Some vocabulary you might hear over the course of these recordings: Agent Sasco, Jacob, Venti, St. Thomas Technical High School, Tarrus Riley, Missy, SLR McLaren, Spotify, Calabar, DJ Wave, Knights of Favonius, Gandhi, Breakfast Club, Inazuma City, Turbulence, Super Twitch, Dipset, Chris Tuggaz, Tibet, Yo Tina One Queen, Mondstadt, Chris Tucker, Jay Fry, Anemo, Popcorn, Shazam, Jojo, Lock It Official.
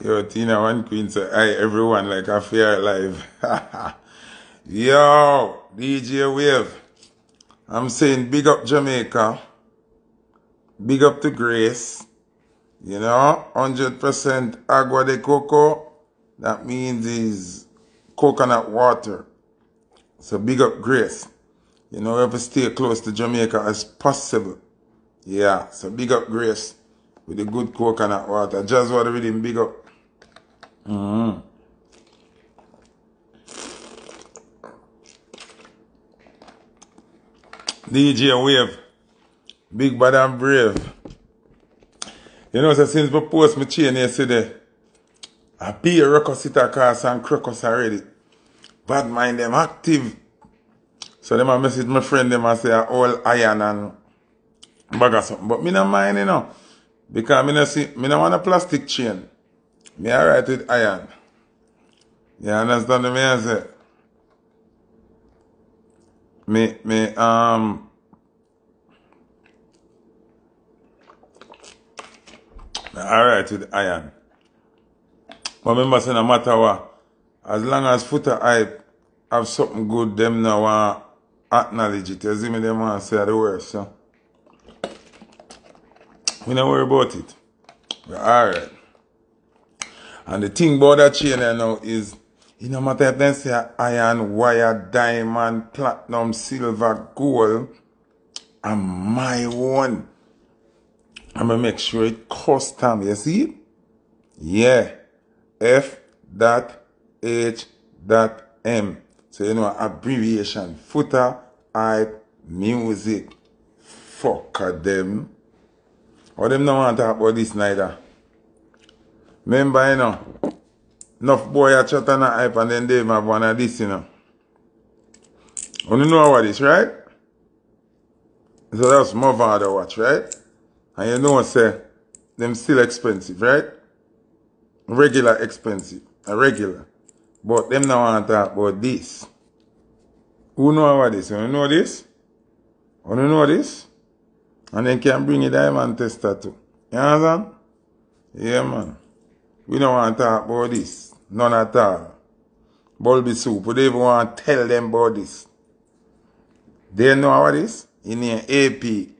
Yo Tina One Queen say hi everyone like a fair live. Yo DJ Wave, I'm saying big up Jamaica, big up to Grace, you know, 100% agua de coco, that means is coconut water, so big up Grace, you know, we have to stay close to Jamaica as possible, yeah, so big up Grace with the good coconut water, just what really big up. Mm-hmm. DJ Wave, big bad and brave. You know, so since we post my chain yesterday, I pay a ruckus it across and crocus already. Bad mind them active. So them I message my friend them and say all iron and bag or something. But me no mind, you know. Because me no want a plastic chain. Me alright with iron. You understand what I say? Alright with iron. But remember, so no matter what, as long as Foota hype have something good, them now want acknowledge it. You see me, them want say the worst, so we don't worry about it. We're alright. And the thing about that chain now is, you know, matter if they say iron, wire, diamond, platinum, silver, gold, and my one, I'm going to make sure it custom, you see? Yeah. F.H.M. So, you know, abbreviation. Foota, hype, music. Fuck them. Or them don't want to talk about this neither. Remember, you know, enough boy are chat and hype and then they have one of this, you know. You know what this, right? So that's more hard to watch, right? And you know, say, them still expensive, right? Regular expensive. Regular. But them now want to talk about this. Who know about this? You know this? You know this? And then can bring a diamond tester too. You understand? Yeah, man. We don't want to talk about this. None at all. Bulby soup. We don't even want to tell them about this. They know about this? In the AP.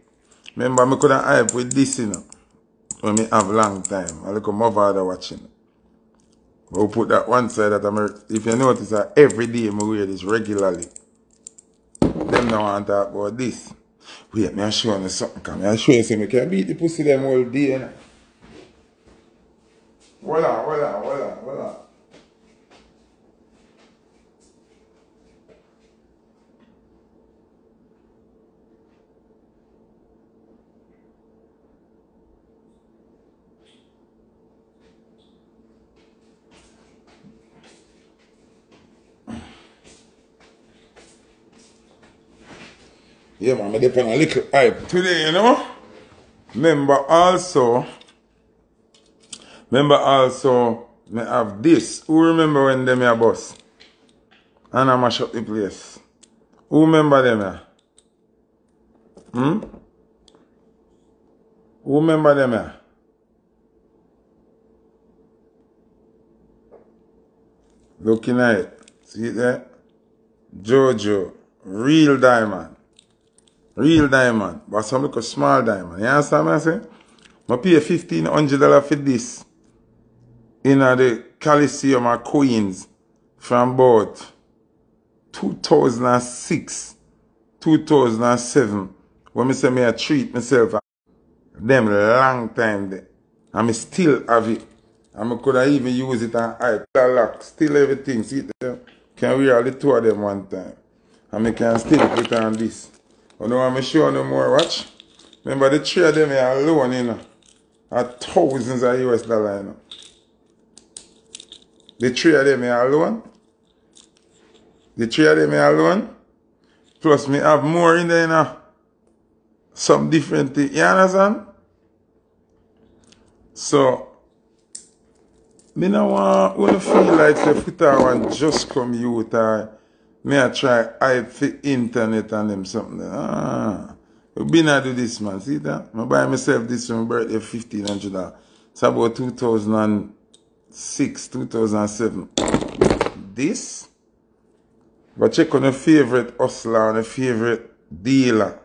Remember, I couldn't hype with this, you know. When I have long time. I look at my father watching. But we put that one side that I'm... If you notice, every day I wear this regularly. Them don't want to talk about this. Wait, I'm showing you something. Come, I'm showing you. I can beat the pussy them all day, you know. Hold on. Yeah, man, I depend on a little hype today, you know. Remember also, I have this. Who remember when them here bus? And I mash up the place. Who remember them here? Who remember them here? Looking at it. See there? Jojo. Real diamond. Real diamond. But some look a small diamond. You understand what I'm saying? I pay $1,500 for this. In the Coliseum of Queens from about 2006, 2007. When I say I treat myself, them long time there. And I still have it. And I could have even used it and hype, lock, still everything. See them? Can wear all the two of them one time. And I can still put on this. You know, I'm sure no more watch. Remember the three of them here alone, you know. Are thousands of US dollars, you know. The three of them are alone. Plus, me have more in there, you know. Some different things. You understand? So, me no want feel like the Foota one just come out. Me I try hype for internet and them something. Ah. been I do this, man. See that? I buy myself this for my birthday, $1,500. It's about 2006, 2007. This? But check on a favorite hustler and a favorite dealer.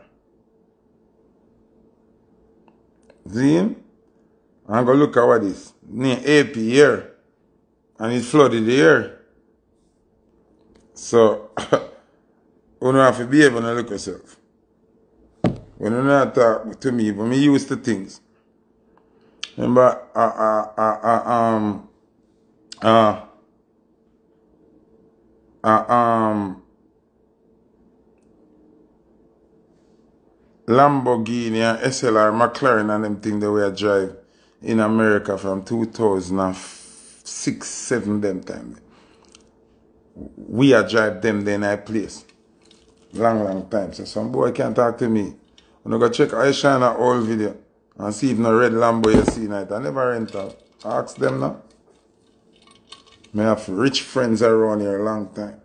See him? I'm going to look at what this. Near AP here. And it flooded here. So, you don't have to behave when you look yourself. When you not talk to me, but me used to things. Remember, Lamborghini and SLR McLaren and them thing that we drive in America from 2006, 7 them time. We are drive them then I place. Long, long time. So some boy can't talk to me. I'm gonna go check Aishana old video and see if no red Lambo you see night. I never rent out. Ask them now. I have rich friends around here a long time.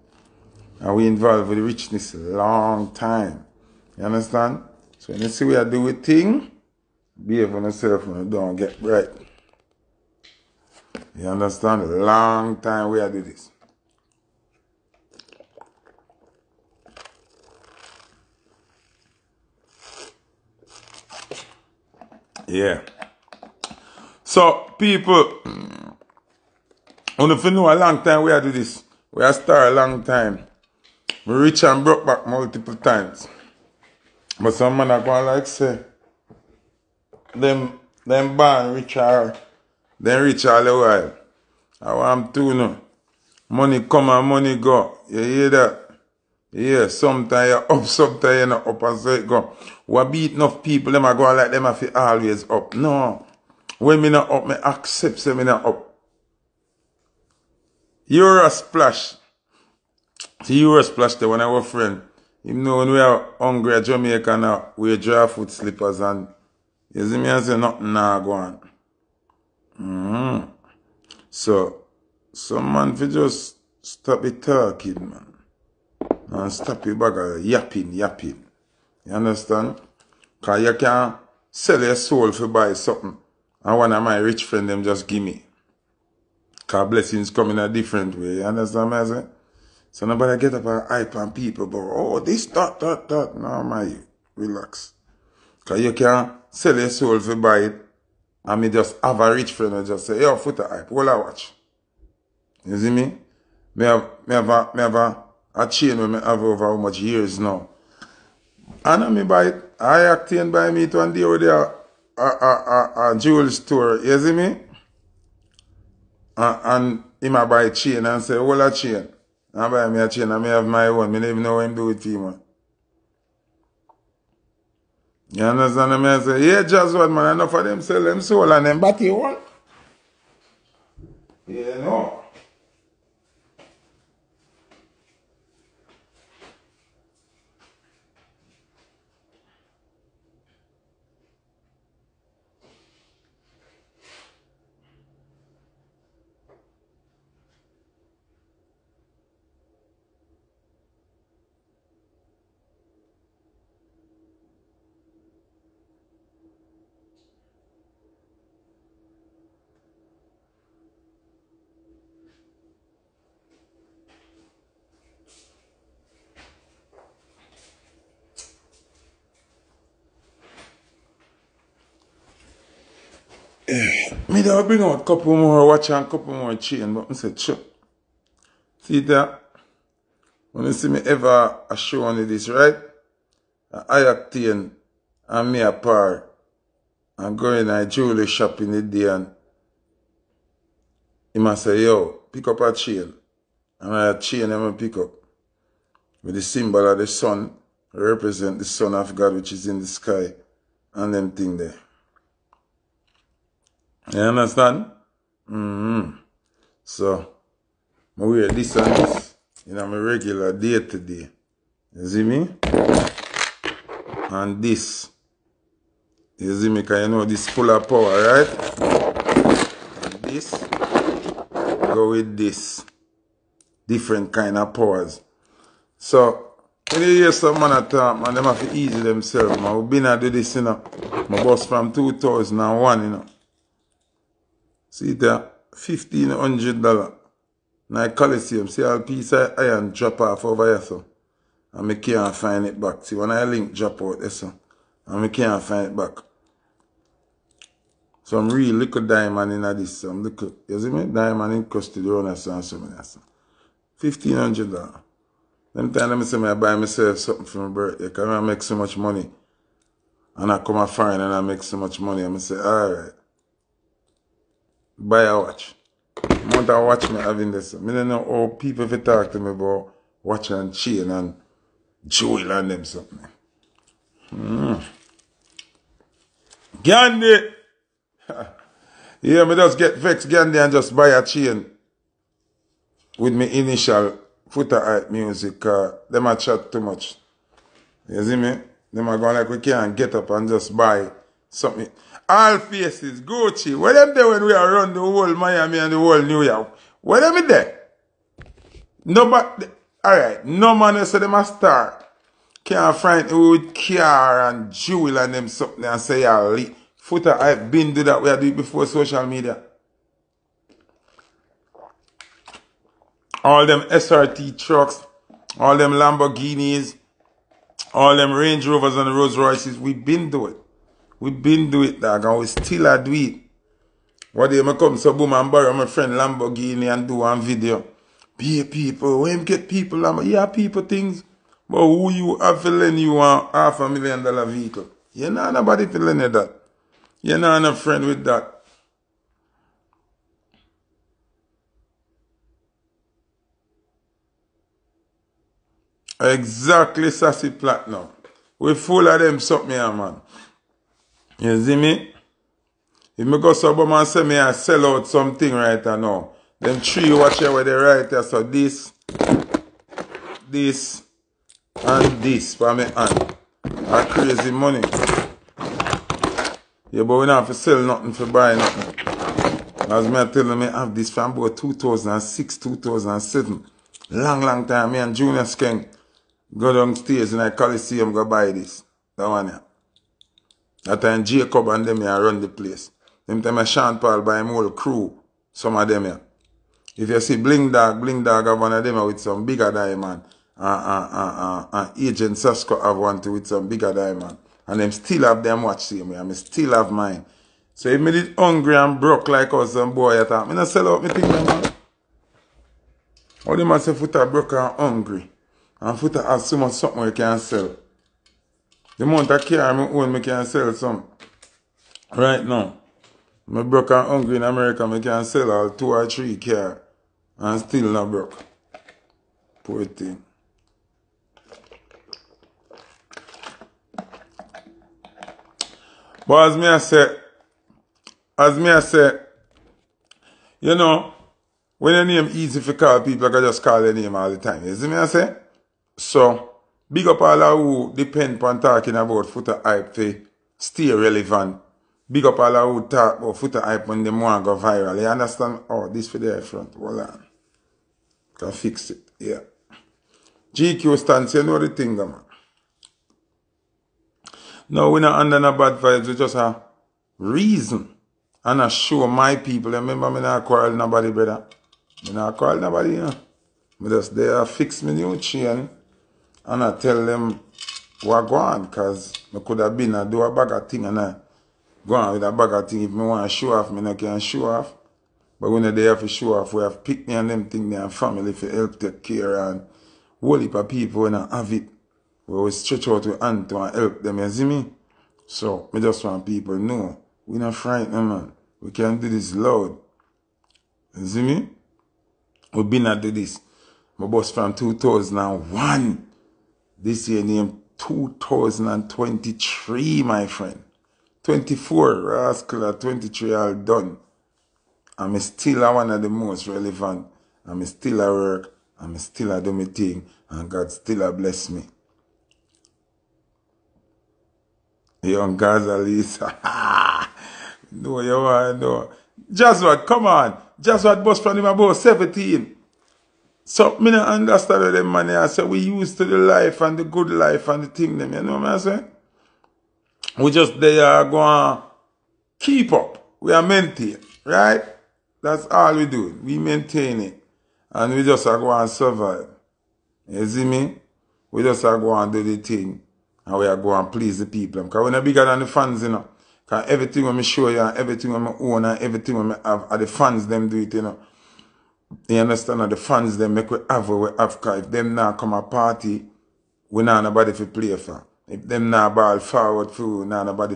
And we involved with richness a long time. You understand? So when you see we are doing thing, behave on yourself when you don't get right. You understand? A long time we are doing this. Yeah. So, people, if you know a long time we are do this. We are star a long time. We rich and broke back multiple times. But some man are going like say, them born rich are, them rich all the while. I want to know. Money come and money go. You hear that? Yeah, sometimes you're up, sometimes you're not up, and so it go. We beat enough people, them are going like them if you always up. No. When me not up, I accept say me not up. Eurosplash. See Eurosplash there when I was friend. You know when we are hungry at Jamaica now, we dry foot slippers and you see me and say nothing now go on. So some man for just stop it talking, man. And stop your bag of yapping. You understand? Because you can't sell your soul for buy something. And one of my rich friends, them just give me. Because blessings come in a different way. You understand what I'm saying? So nobody get up and hype on people about, oh, this, that. No, man, relax. Because you can't sell your soul for buy it. And me just have a rich friend and just say, yo, Foota hype, hold I watch. You see me? I chain when I have over how much years now. And I buy it. I obtained by me to one day with a jewel store, you see me? And he might buy a chain and say, hold a chain. I buy me a chain and I have my own. I don't even know what I'm doing with him, man. You understand what I say? Yeah, just one man, enough of them sell them soul and them batty one. Yeah, no. Me they'll bring out a couple more watch and a couple more chain, but I said, chop. See that? When you see me ever a show on this, right? I obtain and me a par and go in a jewelry shop in the day and he must say, yo, pick up a chain. And I chain him and pick up. With the symbol of the sun, represent the Son of God which is in the sky and them thing there. You understand? So, I wear this and this in my regular day to day. You see me? And this. You see me? Because you know this full of power, right? And this. Go with this. Different kind of powers. So, When you hear some man at talk, man, them have to easy themselves, man. We've been at this, you know. My boss from 2001, you know. See there, $1,500. Now Coliseum, see all piece of iron drop off over here, so. And I can't find it back. See, when I link drop out there, so. And I can't find it back. Some real little diamond in this, some little, you see me? Diamond encrusted around us and something else. $1,500. Them time them say I buy myself something for my birthday, because I make so much money. And I come a foreign and I make so much money. And I say, alright. Buy a watch. I want a watch me having this. I don't know how people if they talk to me about watch and chain and jewel and them something. Gandhi! Yeah, me just get vexed Gandhi and just buy a chain. With my initial Foota art music, them a chat too much. You see me? Them a go like we can't get up and just buy something. All faces, Gucci. Where them there when we are around the whole Miami and the whole New York? Where them there? Nobody, alright, no man say them a star. Can't find who with car and jewel and them something and say, yeah, lit. Foota, I've been do that. We do it before social media. All them SRT trucks, all them Lamborghinis, all them Range Rovers and Rolls Royces, we been do it. We been do it, dog, and we still a do it. What day I come so boom and borrow my friend Lamborghini and do one video. Be people, when get people Lamborghini, yeah, people things. But who you have to lend you on $500,000 vehicle? You know nobody to lend you that. You know no friend with that. Exactly, Sassy Platinum. We full of them something here, man. You see me? If me go someone and say me I sell out something right now, them three watch here where they write here, so this, this, and this for me hand. A crazy money. Yeah, but we don't have to sell nothing for buy nothing. As me I tell them, I have this from about 2006, 2007. Long time, me and Junior Skeng go downstairs in the Coliseum, go buy this. That one here. That time Jacob and them here run the place. Them time Sean Paul by him whole crew, some of them here. If you see Bling Dog have one of them with some bigger diamond. Agent Sasco have one too with some bigger diamond. And them still have them watch same way, and me still have mine. So if me did hungry and broke like us some boy at time, me not sell out me thing, man. All the man say Foota broke and hungry. And Foota has so much something we can sell. The amount I carry my own, I can sell some. Right now, I broke and hungry in America, I can sell all 2 or 3 car. And still not broke. Poor thing. But as me I say, you know, when your name easy for call people, I can just call your name all the time. You see me I say? So, big up all of who depend on talking about Foota hype to stay relevant. Big up all of who talk about Foota hype when they want to go viral. You understand? Oh, this for their front. Hold on. Can fix it. Yeah. GQ stands, you know the thing, man. No, we're not under no bad vibes. We just have reason. And I show my people. Remember, I'm not quarrel nobody, brother. I don't call nobody, you know. I just there fix my new chain and I tell them what go on, because I could have been and do a bag of thing and I go on with a bag of thing. If I want to show off, I can show off. But when they have to show off, we have picked me and them thing and family for help take care and whole heap of people when I have it. We will stretch out with hand to help them, you see me? So I just want people to know we're not frightened, man. We can do this loud. You see me? We been at this. My boss from 2001. This year named 2023, my friend. 24, rascal, 23 all done. I'm still one of the most relevant. I'm still at work. I'm still at do my thing. And God still a bless me. Young Gaza Lisa. No, you want to know. Just what, come on. Just what boss from him about 17. So, me not understand how them man, I say, we used to the life and the good life and the thing them, you know what I'm saying? We just, they are going to keep up. We are maintain, right? That's all we do. We maintain it. And we just are going to survive. You see me? We just are going to do the thing. And we are going to please the people. Because we're not bigger than the fans, you know. Because everything when me show you, and everything when me own, and everything when me have, are the fans them do it, you know. You understand that the fans them make we have cause if them now come a party, we not nobody fi play for. If them now ball forward for now nobody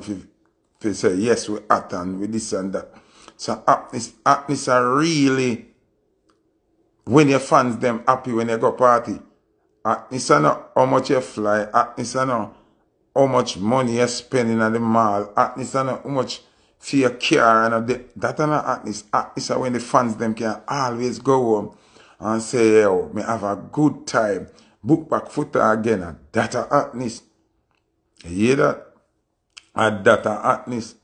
fi say yes we at and we this and that. So happiness are really when your fans them happy when they go party. Happiness are not how much you fly, happiness are not how much money you spending at the mall, happiness are not how much for your car and that and happiness. Happiness are when the fans them can always go home and say, yo, me have a good time. Book back Foota again and that a happiness. You hear that? And that a happiness.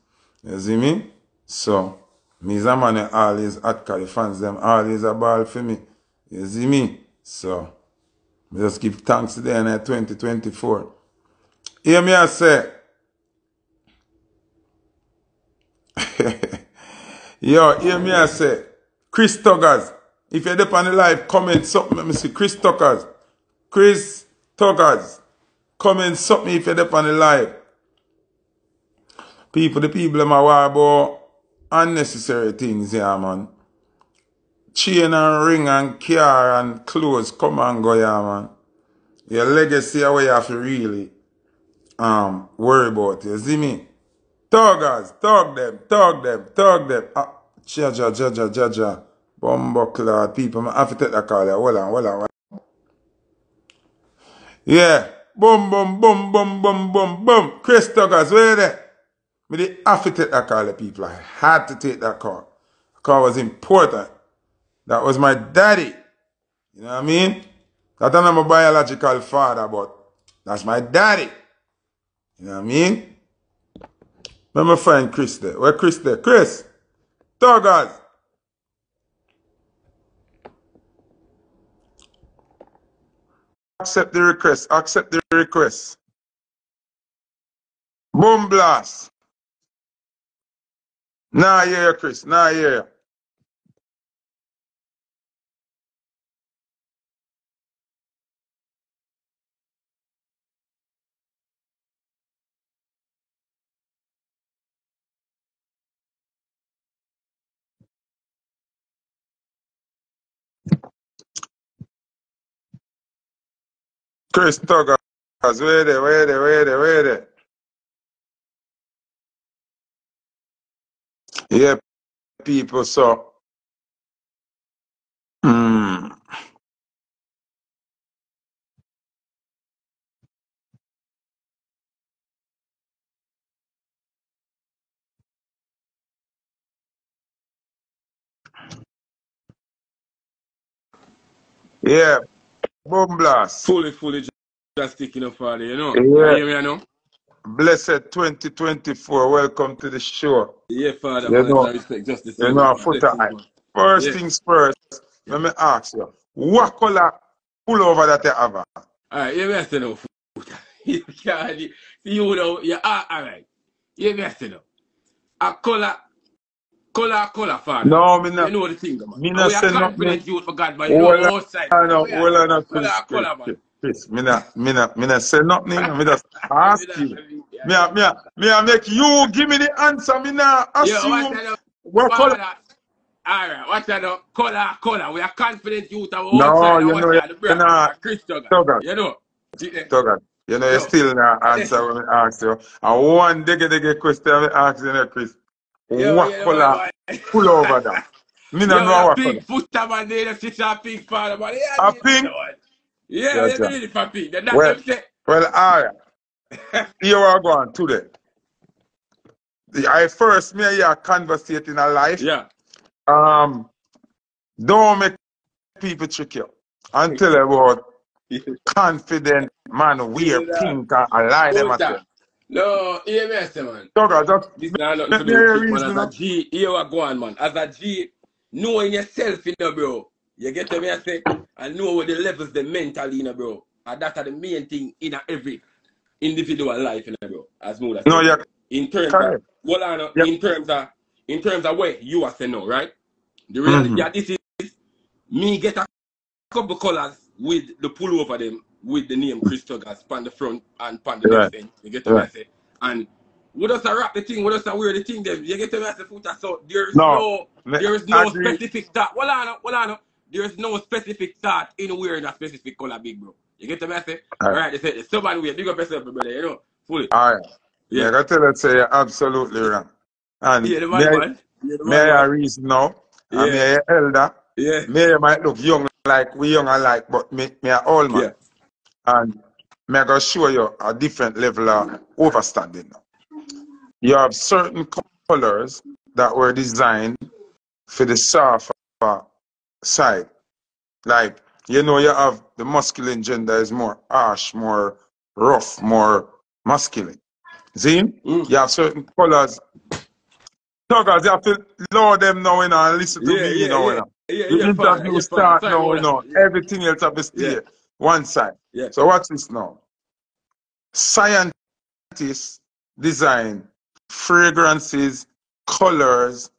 You see me? So, me man always at the fans them always a ball for me. You see me? So, me just give thanks to them in 2024. Hear me I say, yo, hear me I say, Chris Tuggaz. If you're up on the live, comment something. Let me see, Chris Tuggaz. Chris Tuggaz. Comment something if you're up on the live. People, the people them are worried about unnecessary things here, yeah, man. Chain and ring and car and clothes come and go, yeah, man. Your legacy away you have to really worry about, you see me? Tuggaz, tug them. Ah, ja. Bumbo cloud people. I have to take that call there. Hold on. Yeah. Boom. Chris Tuggaz, where there? But they have to take that call there, people. I had to take that call. The call was important. That was my daddy. You know what I mean? That's not my biological father, but that's my daddy. You know what I mean? Let me find Chris there. Where Chris there? Chris Tuggaz. Accept the request. Boom blast. Nah, yeah, Chris. Nah, yeah. Chris Tuggaz, where they? Yeah, people, so. Yeah. Boom blast. Fully just sticking up for you know. Yeah. You hear me, blessed 2024. Welcome to the show. Yeah, Father. You know, I respect just the same. You know, Foota. First things first, let me ask you. What color pullover that you have? Alright, you have to know, Foota. You know, you are alright. You have to know. A color, Father. No, me not. You know the thing, man. Me not say nothing. You for God, man. You know outside. I know. Color, man. Chris, me not say nothing. Me just ask you. Me make you give me the answer. Me not assume. Yeah, what color? All right. What I know? Color. We are confident youth. No, you know you're not. Chris Tuggaz. You know. Tuggaz. You know you still not answer when I ask you. And one diggy question I ask you, Chris. What color? Pull over that. Me not know what color. A pink Foota man there. It's a pink father man. A pink. Yeah, they do it for pink. That's what I'm saying. Well, all right. Here we go on today. I first me here conversating a life. Yeah. Don't make people trick you. And tell them about confident man wear pink and a lie them at them. No, hear me say, man. This is not to be reason. As a G, here we go on, man. As a G, knowing yourself, you know, bro. You get to me and say, and know what the levels they mentally, you know, bro. And that are the main thing in every individual life, you know, bro. As much as no, yeah. In terms of, well, I know, yep. in terms of where you are saying no, right? The reality that this is me get a couple colors with the pull over them with the name Chris Tuggaz on the front and on the left end. You get what I say? And what does I wrap the thing? What does I wear the thing? Then you get to the foot. So there is no specific thought. Well, I know, there is no specific thought in wearing a specific color, big bro. You get the message? All right, they said somebody wear big up yourself, brother. You know, fully. All right. Yeah, I got to let's say you're absolutely wrong. And yeah, the man. May I reason now? Yeah. And me elder. Yeah. Me might look young like we young alike, but me are old man. Yeah. And me I gotta show you a different level of overstanding now. You have certain colors that were designed for the softer side. Like, you know, you have the masculine gender is more harsh, more rough, more masculine. See? You have certain colors. Tuggaz, you have to know them now and listen to me now. The interview start now and everything else have to stay one side. Yeah. So watch this now. Scientists design fragrances, colors,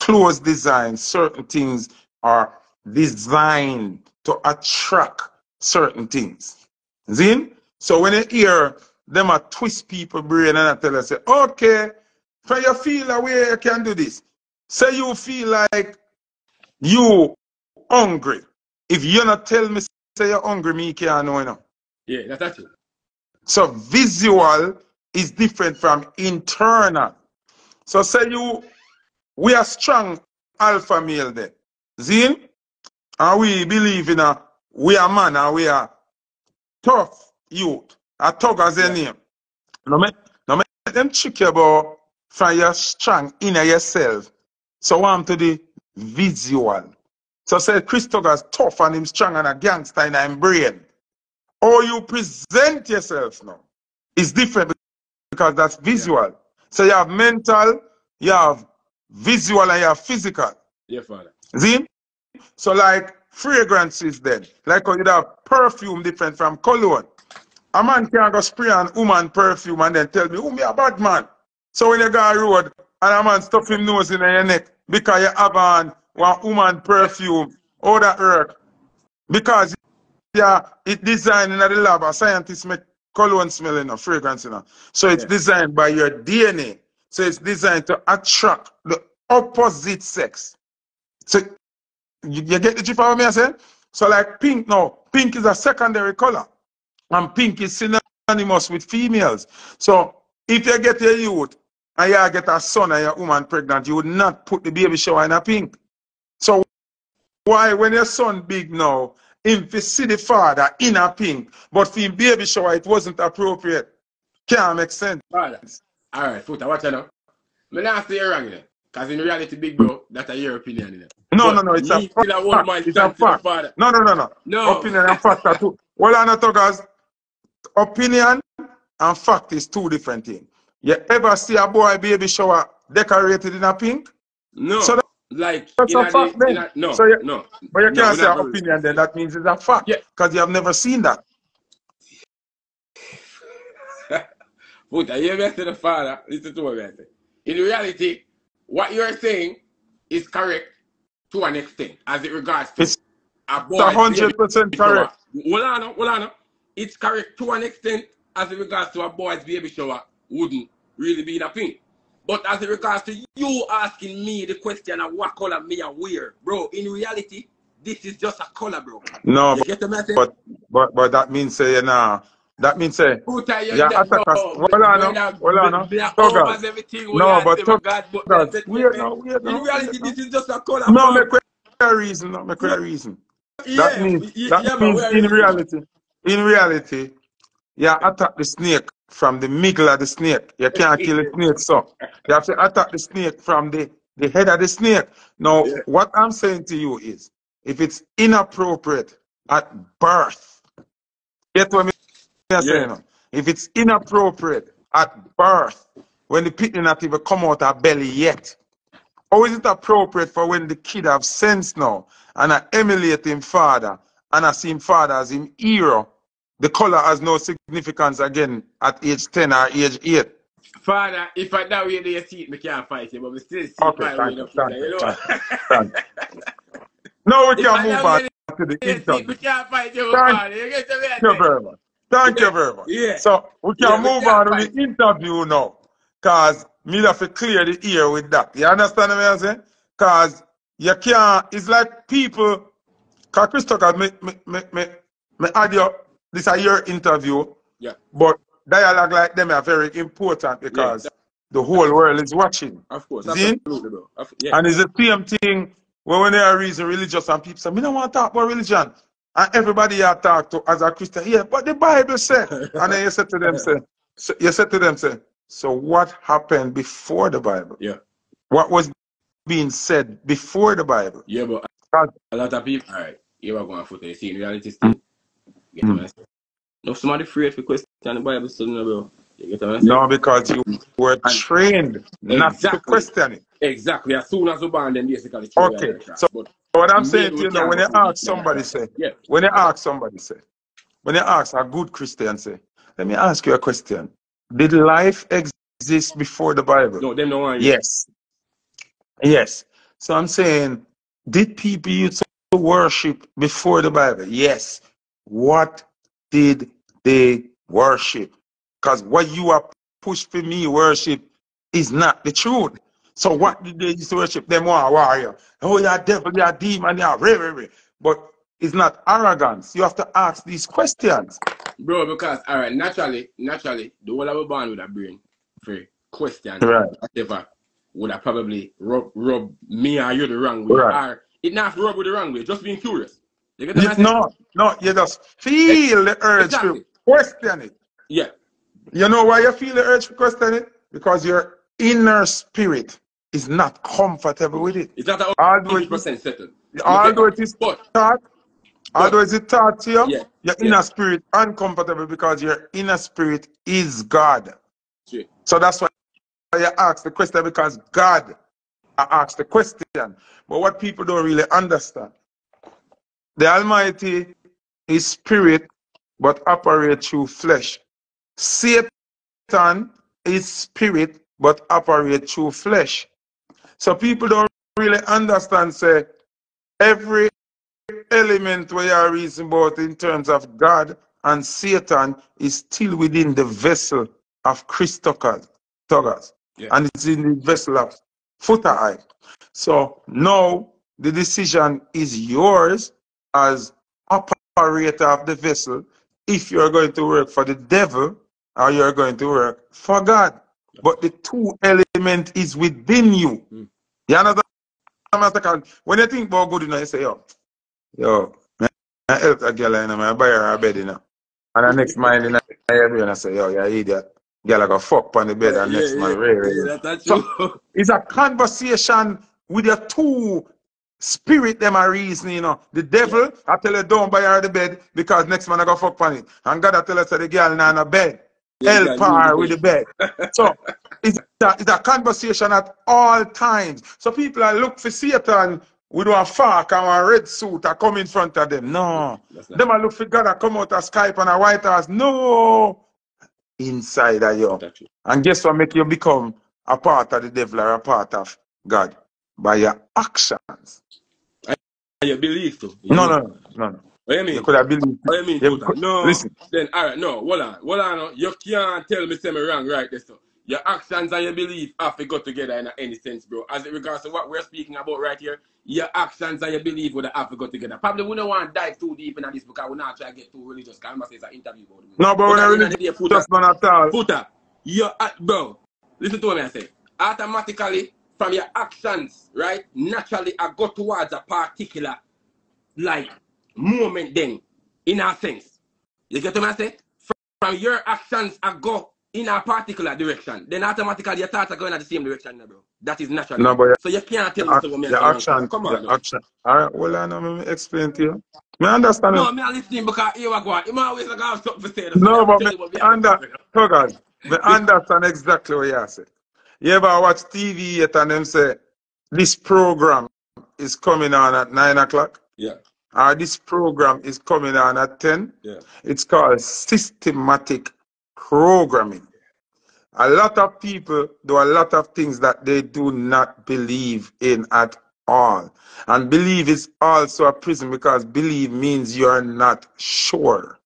clothes design, certain things are designed to attract certain things. Zin? So when you hear them a twist people brain and tell us, okay, for you feel a way you can do this. Say you feel like you hungry. If you not tell me say you're hungry, me can't know enough. Yeah, that's actually. So visual is different from internal. So say you, we are strong alpha male there. Zin? And we believe in a, we are man and we are tough youth. A Tuggaz their name. No, make them trick you about from your strong inner yourself. So I'm to the visual. So say Chris Tuggaz tough and him strong and a gangster in him brain. Or you present yourself now. It's different because that's visual. Yeah. So you have mental, you have visual, and you have physical. Yeah, Father. See? So like fragrances then. Like you'd have perfume different from cologne. A man can't go spray on woman perfume and then tell me, oh, me a bad man. So when you go on the road and a man stuff him nose in your neck because you have on one woman perfume, all that work. Because yeah, it's designed in the lab. A scientist make cologne smell enough, fragrance enough. So it's designed by your DNA. So it's designed to attract the opposite sex. So you get the gist of what I say? So like pink now, pink is a secondary color. And pink is synonymous with females. So if you get your youth and you get a son and your woman pregnant, you would not put the baby shower in a pink. So why when your son big now, him to see the father in a pink, but for him baby shower it wasn't appropriate. Can't make sense. Alright, Foota, watch out now. Me not say wrong here, cause in reality, big bro, that's your opinion here. No, it's a fact. It's a fact. No. Opinion and fact are two. Well, I know Tuggaz, opinion and fact is two different things. You ever see a boy baby shower decorated in a pink? No. So like that's a fact then. No. But you can't say opinion then. That means it's a fact. Because you have never seen that. But I hear me say the father, listen to what I say. In reality, what you're saying is correct to an extent as it regards to it's a boy. 100% correct. Hold on. It's correct to an extent as it regards to a boy's baby shower wouldn't really be the thing. But as it regards to you asking me the question of what color me I wear, bro, in reality, this is just a color, bro. No, you get the message? But that means saying, that means say, yeah, attack us. Hold on. Tuggaz. No, but Tuggaz. In reality, this is just a color. No, make a reason. That means in reality, you attack the snake from the middle of the snake. You can't kill the snake, so you have to attack the snake from the head of the snake. Now, what I'm saying to you is, if it's inappropriate at birth, get what I mean? If it's inappropriate at birth, when the picnic not even come out of belly yet, How is it appropriate for when the kid have sense now and I emulate him father and I see him father as him hero? The color has no significance again at age 10 or age 8. Father, if I that way they see it, we can't fight it, but we still see okay, thank you, thank you, thank you. Now we can move on to the interview. We can't fight you, thank you very much. Yeah. So we can move on to the interview now, because me have to clear the ear with that. You understand what I'm saying? Because you can't, it's like people, because Chris Tucker, me add you, this is your interview, yeah, but dialogue like them are very important because yeah, the whole world is watching. Of course. Yeah. And it's the same thing when there are reasons religious and people say, we don't want to talk about religion. And everybody I talk to as a Christian, yeah, but the Bible says. And then you said to them, so what happened before the Bible? Yeah. What was being said before the Bible? Yeah, but a lot of people, all right, you are going to Foota, you see, in reality, still, you know, if somebody free if you question the Bible study, bro. You get what I'm saying? No, because you were trained not to question it. Exactly. As soon as you ban them, basically. Okay. So but what I'm saying, you know, when you ask somebody, say, yeah, when you ask a good Christian, say, let me ask you a question. Did life exist before the Bible? No, they don't want you. Yes. Yes. So I'm saying, did people used to worship before the Bible? Yes. What did they worship? Because what you are pushed for me worship is not the truth. So what did they used to worship? Them are warrior. Oh, you are devil, you are demon, you are re. But it's not arrogance. You have to ask these questions. Bro, because all right, naturally, the world I was born with a brain for questions. Right. Whatever would have probably rub me or you the wrong way. Right. Or it not rub with the wrong way, just being curious. No, you just feel the urge to question it. Yeah. You know why you feel the urge to question it? Because your inner spirit is not comfortable with it. It's not 100% settled. Although it is taught to you, yeah, your inner spirit uncomfortable because your inner spirit is God. True. So that's why you ask the question, because God asks the question. But what people don't really understand, the Almighty is spirit, but operates through flesh. Satan is spirit, but operates through flesh. So people don't really understand, say, every element we are reasoning about in terms of God and Satan is still within the vessel of Chris Tuggaz. Yeah. And it's in the vessel of Foota. So now the decision is yours as operator of the vessel, if you're going to work for the devil or you're going to work for God. But the two element is within you. Mm. You understand? When you think about good, you know, you say, yo, I helped a girl, and I buy her a bed, you know. And the next man, you know, I say, yo, you're an idiot. Girl, I go fuck on the bed, and next man, so it's a conversation with your two spirit them are reasoning, you know. The devil, I tell you, don't buy her the bed because next man I go fuck on it. And God, I tell us that the girl not on a bed. Help her with the bed. So it's a conversation at all times. So people are look for Satan with a fork and a red suit are come in front of them. No. Them are look for God that come out of Skype and a white house. No. Inside of you. And guess what make you become a part of the devil or a part of God? By your actions. You believe too. No. What do you mean? You could have believed. What do you mean? No. Listen. Then, all right, no. Hold on. You can't tell me something wrong, right? So your actions and your belief have to go together in any sense, bro. As it regards to what we're speaking about right here, your actions and your belief would have to go together. Probably we don't want to dive too deep into this because we're not trying to get too religious. Because I'm going to say it's an interview about it. No, but we're not religious. Foota. Bro, listen to what I say. Automatically, from your actions, right, naturally I go towards a particular like moment then, in a sense. You get what I say? From your actions I go in a particular direction. Then automatically your thoughts are going in the same direction, bro. That is natural. No, but so you can't tell us what your action. Come on. Action. All right, well, I know me explain to you. Me understand. No, me listening because you are going. You always like have something to say. No, but me understand exactly what you are saying. You ever watch TV yet and them say, this program is coming on at 9 o'clock. Yeah. This program is coming on at 10. Yeah. It's called systematic programming. A lot of people do a lot of things that they do not believe in at all. And believe is also a prison, because believe means you are not sure.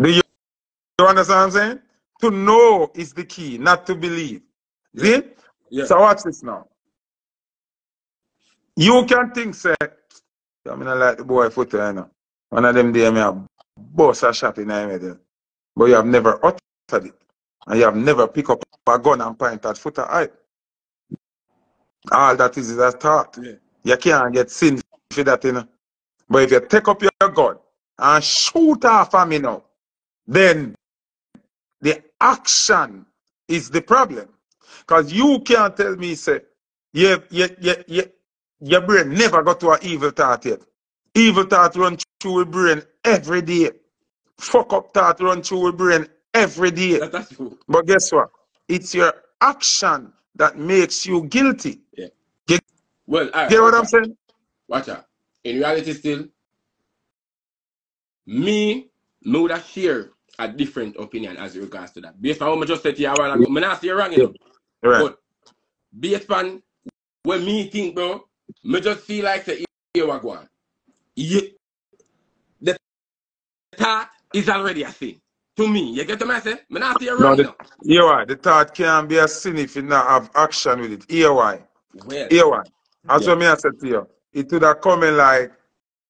Do you understand what I'm saying? To know is the key, not to believe. Yeah. See? Yeah. So watch this now. You can think, say, I mean, I like the boy Foota, you know. One of them there, I boss a shot in there. But you have never uttered it. And you have never picked up a gun and point at Foota. All that is a thought. Yeah. You can't get sin for that, you know. But if you take up your gun and shoot off a minute, then the action is the problem. Because you can't tell me, say, yeah. Your brain never got to an evil thought yet. Evil thought run through your brain every day. Fuck up thought run through your brain every day. That's true. But guess what? It's your action that makes you guilty. Yeah. Get what I'm saying? Watch out. In reality still, me know that share a different opinion as regards to that. Based on what I just said to you, I'm not saying you're wrong, you know. Right. But based on what me think, bro, me just feel like the wagwan. Yeah. The thought is already a sin. To me, you get the message? Me not see it wrong now. You why? The thought can't be a sin if you not have action with it. Here why? Well, here why? As what me I said to you, it would have come in like,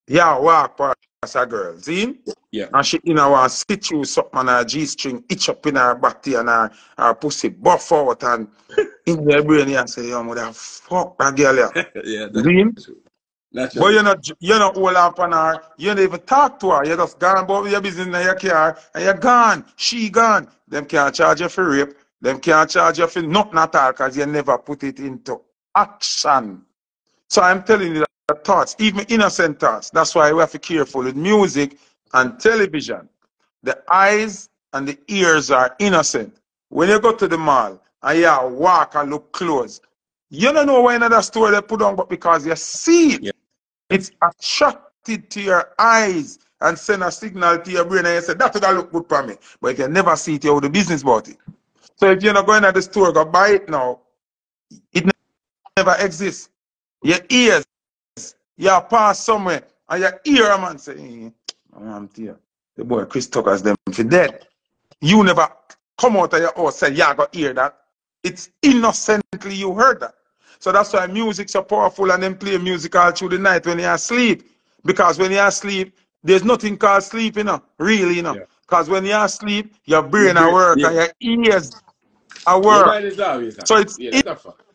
yeah, walk past a girl, see? Yeah. And she in our sit you something on her G-string, itch up in her body and her pussy buff out and in your brain and say, yo, mother, fuck that girl here. Yeah, that's true. That's true. But you're not all up on her. You don't even talk to her. You just gone about your business in your car and you're gone. She gone. Them can't charge you for rape. Them can't charge you for nothing at all because you never put it into action. So I'm telling you that thoughts, even innocent thoughts, that's why we have to be careful with music and television. The eyes and the ears are innocent. When you go to the mall, and you walk and look close. You don't know why another story they put on, but because you see it, it's attracted to your eyes and send a signal to your brain and you say, that would look good for me. But if you never see it, you have the business about it. So if you're not going at the store, go buy it now. It never exists. Your ears, you pass somewhere and you hear a man saying, I'm here. The boy Chris Tuggaz them for dead. You never come out of your house and say, yeah, I got to hear that. It's innocently you heard that. So that's why music's so powerful and them play music all through the night when you're asleep. Because when you're asleep, there's nothing called sleep, you know, really, you know. Because when you're asleep, your brain at work and your ears at work. So it's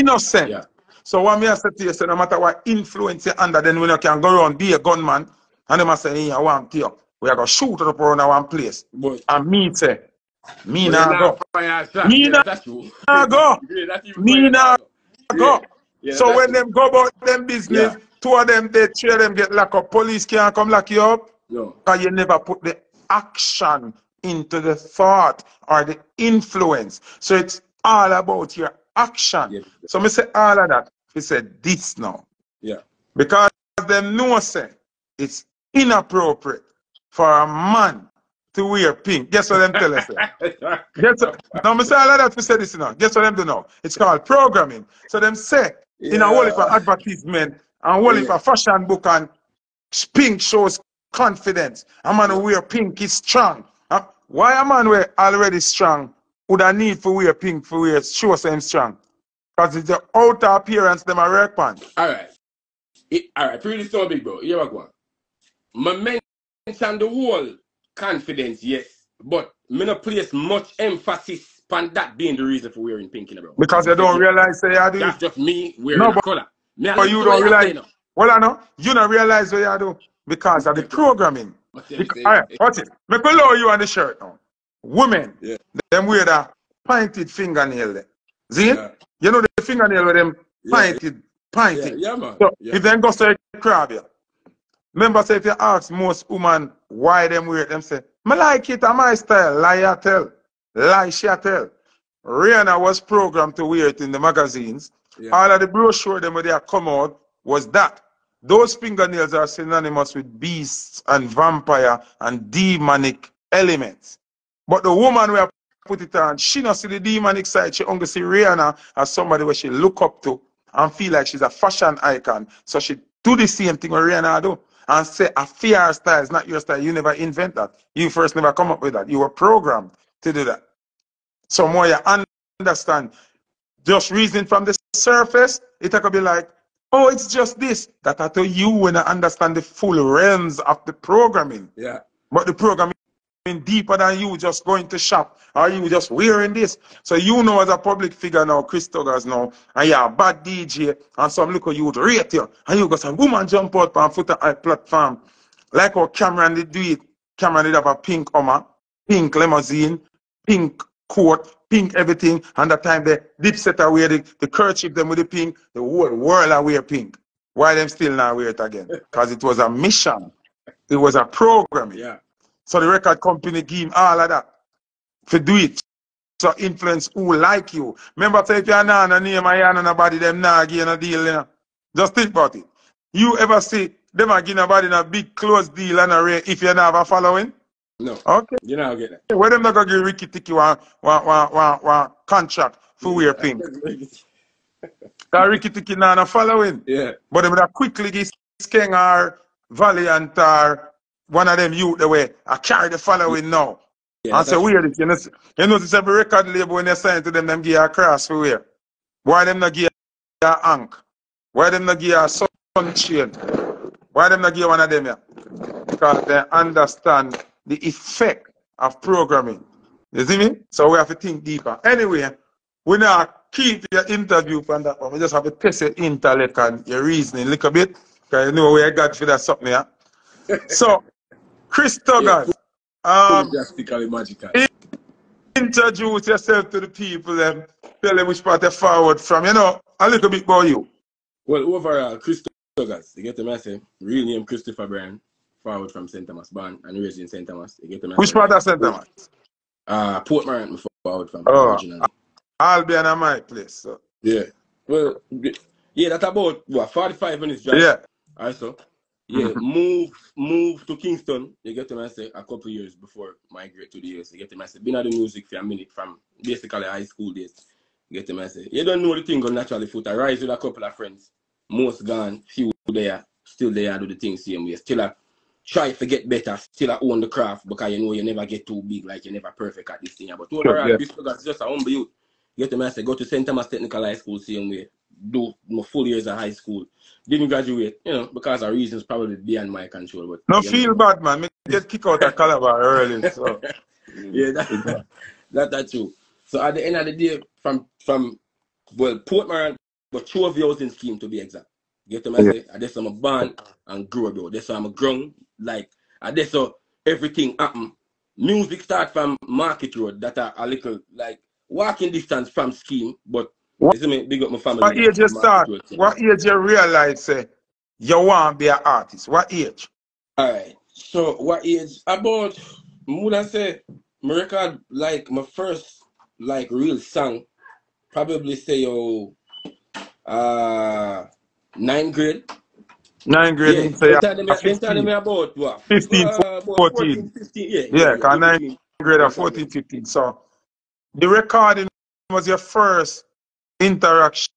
innocent. Yeah. So what me I said to you, so no matter what influence you're under, then when you can go around, be a gunman, and them I say, hey, I want to we are going to shoot it up around one place. But, and me say, me nah go. Me nah go. Me nah go. So when them go about them business, two of them, they three of them get locked up. Police can't come lock you up. No. Because you never put the action into the thought or the influence. So it's all about your action. Yeah. So me say all of that. He said this now. Yeah. Because them know say it's inappropriate for a man to wear pink. Guess what them tell us? Now, me say all of that, we say this now. Guess what them do now? It's called programming. So them say, in a whole heap of advertisement, and whole heap of fashion book, and pink shows confidence. A man who wear pink is strong. Why a man who already strong would I need for wear pink for wear shows him strong? Because it's the outer appearance them a work on. All right. Pretty so big, bro. Here we go. My mention the whole confidence, yes, but me not place much emphasis on that being the reason for wearing pink in a bro. Because you don't realize say you do. That's just me wearing the color. But you don't realize. Well, I know you don't realize what you do because of the programming. Watch it. Me below you on the shirt now. Women, them wear the pointed fingernail. There. See? Yeah. You know the fingernail with them pointed. Yeah, man. So if them go to a crab here. Remember, say, if you ask most women why them wear it, them say, me like it and my style. Lie, I tell. Lie, she tell. Rihanna was programmed to wear it in the magazines. Yeah. All of the brochure them when they come out was that. Those fingernails are synonymous with beasts and vampire and demonic elements. But the woman where I put it on, she not see the demonic side. She only see Rihanna as somebody where she look up to and feel like she's a fashion icon. So she do the same thing with Rihanna do. And say, I fear her style is not your style. You never invent that. You first never come up with that. You were programmed to do that. So more you understand, just reasoning from the surface, it could be like, oh, it's just this. That I tell you when I understand the full realms of the programming. Yeah. But the programming deeper than you just going to shop or you just wearing this. So you know as a public figure now, Chris Tuggaz now, and you're a bad DJ and some little youth rate you. And you got some woman jump out on Foota platform. Like how Cameron did do it. Cameron did have a pink Hummer, pink limousine, pink coat, pink everything, and that time the dipset are wearing the kerchief them with the pink, the whole world are wearing pink. Why them still not wear it again? Because it was a mission. It was a program. Yeah. So the record company gave him all of that to do it. So influence who like you. Remember, if you're not a name and you're not nobody, them not give you a deal. You know? Just think about it. You ever see them are giving nobody a big close deal and a rate if you're not have a following? No. Okay. You know, I get it. Where them not going to give Ricky Tiki one contract for wear pink? Ricky Tiki not a following. Yeah. But them that quickly give Skeng or Valiant or one of them youth the way I carry the following now. Yeah, and so weird it. You notice every record label when they sign to them give you a cross for wear. Why them not give you a ank? Why them not give you a sun chain? Why them not give you one of them here? Because they understand the effect of programming. You see me? So we have to think deeper. Anyway, we now keep your interview from that one. We just have to test your intellect and your reasoning a little bit. Because you know where God for that something here. So Chris Tuggaz, introduce yourself to the people and tell them which part they're forward from. You know, a little bit about you. Well, overall, Chris Tuggaz, you get the message. Real name Christopher Bryan, forward from St. Thomas, born and raised in St. Thomas. You get the message. Which part of St. Thomas? Port Morant, forward from. Oh, I'll be on my place. So. Yeah. Well, yeah, that's about what, 45 minutes drive. Yeah. Also. Yeah, move to Kingston, you get to say a couple years before migrate to the US. You get to say, been at the music for a minute from basically high school days. You get to say, you don't know the thing on Naturally Foota. Rise with a couple of friends, most gone, few there, still there, do the thing same way. Still a try to get better, still a own the craft because you know you never get too big, like you're never perfect at this thing. But overall, yeah. This is just a humble youth. You get to say, go to St. Thomas Technical High School same way. Do my full years of high school, didn't graduate, you know, because of reasons probably beyond my control. But no, feel bad, man. Me get kicked out of Calabar early, so yeah, that's true. So at the end of the day, from Port Morant, but two of the housing scheme to be exact. You get what I say? I just I'm a born and grew up. That's why I'm a grown. Like I just saw everything happen. Music start from Market Road, that are a little like walking distance from scheme, but. What age you start? What age you realize you want to be an artist? What age? Alright, so what age? About, more than say, my record, like my first, like real song, probably say yo, 9th grade. 9th grade. Yeah. So they tell me about what? 15, 14. 15, yeah, because 9th grade or 14, 15. So the recording was your first interaction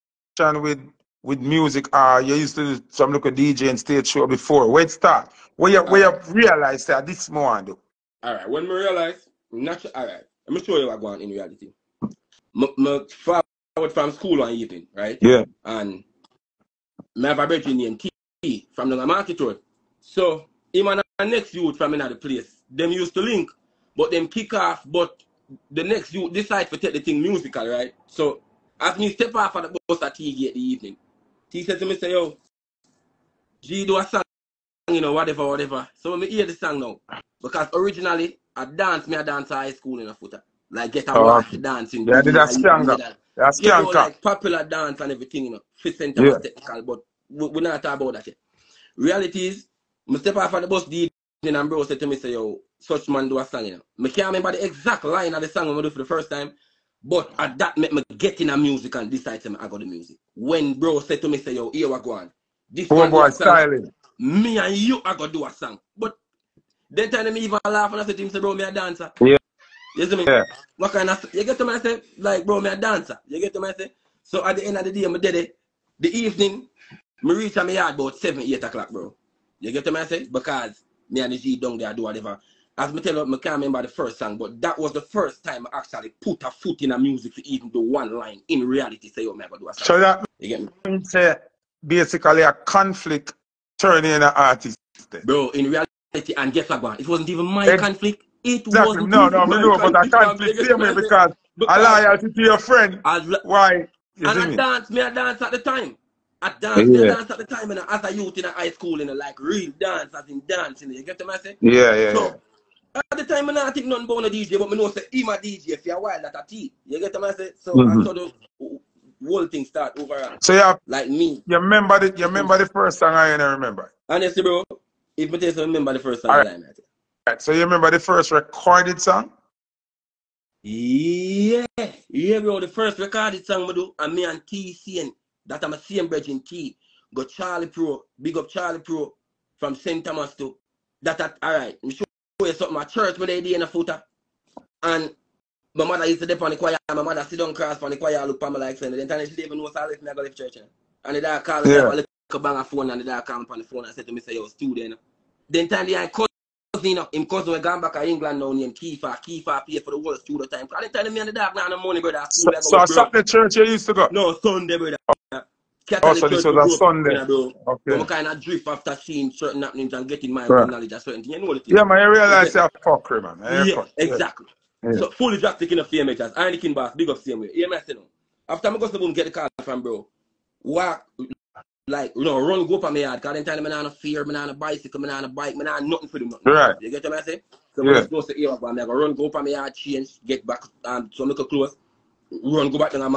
with music. You used to do some local DJ and stage show before. Where it start? Where you realize that this more do? All right. When we realize, naturally, all right. Let me show you what going in reality. My forward from school one evening, right? Yeah. And I have a brother named T from the Market Road. So him and the next youth from another place, them used to link, but them kick off. But the next youth decide to take the thing musical, right? So as me step off of the bus at T gate the evening, T said to me, say, yo, G do a song, you know, whatever. So when I hear the song now, because originally, I dance at high school in a Foota. Like get a wash dancing. Yeah, that's stronger. That's stronger. You know, like popular dance and everything, you know, fit center was technical, but we're not talking about that yet. Reality is, I step off of the bus the evening and bro said to me, say, yo, such man do a song, you know. I can't remember the exact line of the song I do for the first time. But that made me get in a music and decide to me I got the music. When bro said to me, say, yo, here we go on. This boy, styling. Me and you are going to do a song. But then time me even laugh and I said to him, say, bro, me a dancer. Yeah. You see me? Yeah. What kind of, you get to me and say, like, bro, me a dancer. You get to me and say, so at the end of the day, me did it. The evening, me reach my yard about 7, 8 o'clock, bro. You get to me and say? Because me and the G down there do whatever. As me tell you, I can't remember the first song, but that was the first time I actually put a foot in a music to even do one line in reality. Say, yo, me I do a song. So that means basically a conflict turning an artist. Bro, in reality, and guess what? It wasn't even my conflict. It was no, but I can't play because I loyalty to your friend. Why? And I dance, me I dance at the time. I dance, yeah. Me I dance at the time, and as a youth in a high school, and like real dance, as in dancing. You get the message? Yeah, yeah. So, yeah. At the time, I don't think nothing about a DJ, but I know say I'm a DJ for a while at a tea. You get the message? So I sort of whole thing start overall. So yeah, like me. You remember the first song I ain't remember. Honestly, bro, if me tell you, remember the first song. So you remember the first recorded song? Yeah. Yeah, bro. The first recorded song we do, and me and TC and that I'm a same bridging T. Got Charlie Pro, big up Charlie Pro from St. Thomas to that alright. I'm sure you something at church with the day in a Foota. And my mother used to dip on the choir, and my mother sit down cross on the choir, look at me like saying, then she didn't even know I left me, I go left church. And the dad called me up, I look bang a phone, and the dad called me on the phone and said to me, say, yo, student. Then time the I called him cousin when gone back to England now named Kiefer paid for the world studio time. I didn't tell me and the dog now no money, brother. So Sunday church you used to go? No, Sunday, brother. Catholic so this was a Sunday. Okay. So I kind of drift after seeing certain happenings and getting my own knowledge of certain things. You know the thing. Yeah, man, I realize you're a fucker, man. Yeah, exactly. Yeah. So fully drastic in a few matches. I ain't king boss, big up same way. Yeah, man, I after I go to the boom, get the car from bro. Walk. Like, you know, run go up on my yard, because I didn't tell them I'm not fear, I'm not a bicycle, I'm not a bike, I'm not nothing for them. Nothing. Right. You get what I say? So I'm supposed to hear up on me. I go run go up on my yard, change, get back, so I make a close, run go back to the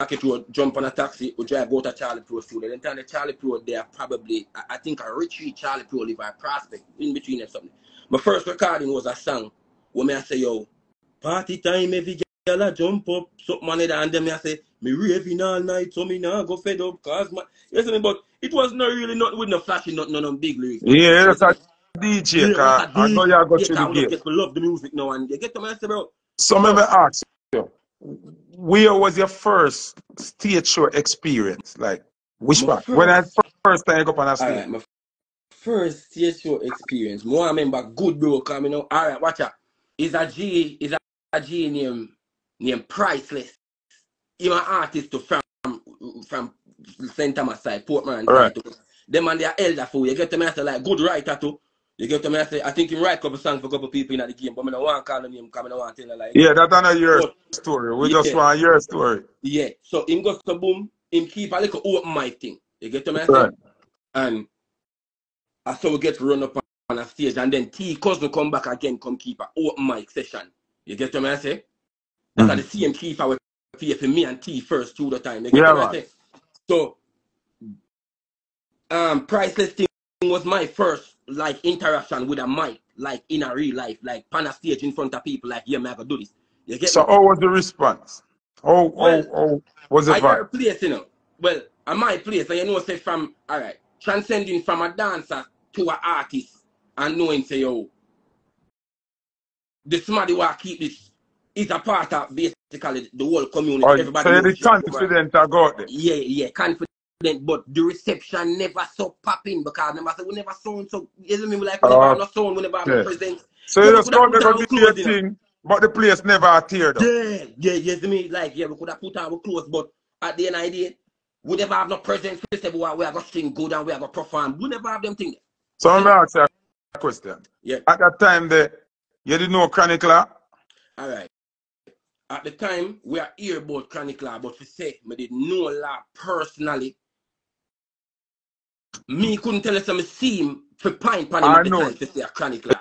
market road, jump on a taxi, or drive out to Charlie Pro studio. Then tell the Charlie Pro there probably, I think a retreat Charlie Pro live by Prospect, in between them something. My first recording was a song where I say, yo, party time every girl I jump up, something on it, and then I say, me raving all night, so me now go fed up, cause my yes, I mean, but it was not really not with no flashing, not none big lyrics. Yeah, that's a DJ, I know you got to the gate. We love the music now, and you get to my answer, bro. So let me ask you, where was your first stage show experience? Like, which part? When I first time I got on a stage. Right, my first stage show experience. More I remember good bro coming out. All right, watch out. Is a G named Priceless. Even artists from St. Thomas side, Port Morant. Right. Them and they are elder for you. You get to me and say, like, good writer too. You get to me and say, I think he write a couple songs for a couple people in the game, but I don't want to call him because I want to tell him like. Yeah, that's not your story. We just want your story. Yeah, so him goes to boom, him keep a little open mic thing. You get to me and say, and I saw we get run up on a stage, and then T cousin come back again, come keep an open mic session. You get to me and say, that's the same key for for me and T first two the time. So Priceless thing was my first like interaction with a mic, like in a real life, like pan a stage in front of people, like yeah, man, I could do this. You get so me? What was the response? Was it your place, you know? Well, at my place, and you know say from all right, transcending from a dancer to an artist and knowing say yo the somebody will keep this is a part of this. The whole community, everybody. So the confident I got there. Yeah, yeah, confident, but the reception never so popping because remember, so we never sound so. You know what I mean? Like, whenever I'm not sound, whenever I'm present. So you just come and do your thing, but the place never teared up. Yeah, yeah, you know I mean? Like, yeah, we could have put our clothes, but at the end of the day, we never have no presence. We are going to sing good and we are going to perform. We never have them things. So I'm going to ask you a question. Yeah. At that time, you didn't know Chronic Law? All right. At the time, we are here about Chronic Law, but we say, I didn't know law personally. Me couldn't tell us I see him for pine panel at the time to say a Chronic Law.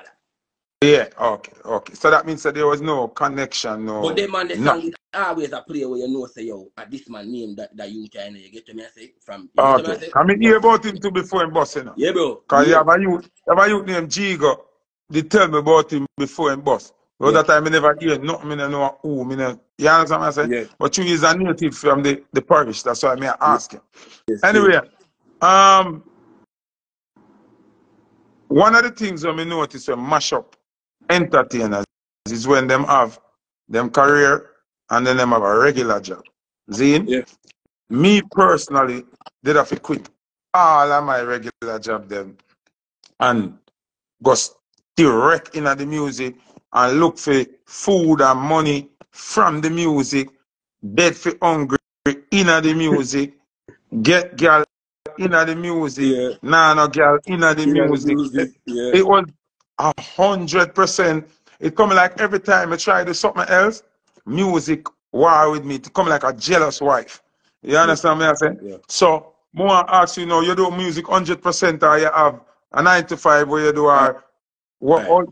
Yeah, okay, okay. So that means that there was no connection, no. But them on the song is always a play where you know, say, yo, this man name that you China, you get to me, I say, from. Okay. I mean, hear about him too before him bust, you know. Yeah, bro. Because you have a youth named Jigo, they tell me about him before him bust. All that time I never hear nothing, I don't know who. You understand what I said? Yeah. But you is a native from the parish, that's why I may ask him. Yes, anyway, one of the things I notice when mash-up entertainers is when them have them career and then them have a regular job. Zine? Yeah. Me personally did have to quit all of my regular job then and go direct into the music and look for food and money from the music, bed for hungry into the music, get girl into the music, no girl into the music. Yeah. It was 100%. It come like every time I try to do something else, music war with me. It come like a jealous wife. You understand me? I say? Yeah. So, I want to ask you now, you do music 100% or you have a 9 to 5 where you do a... What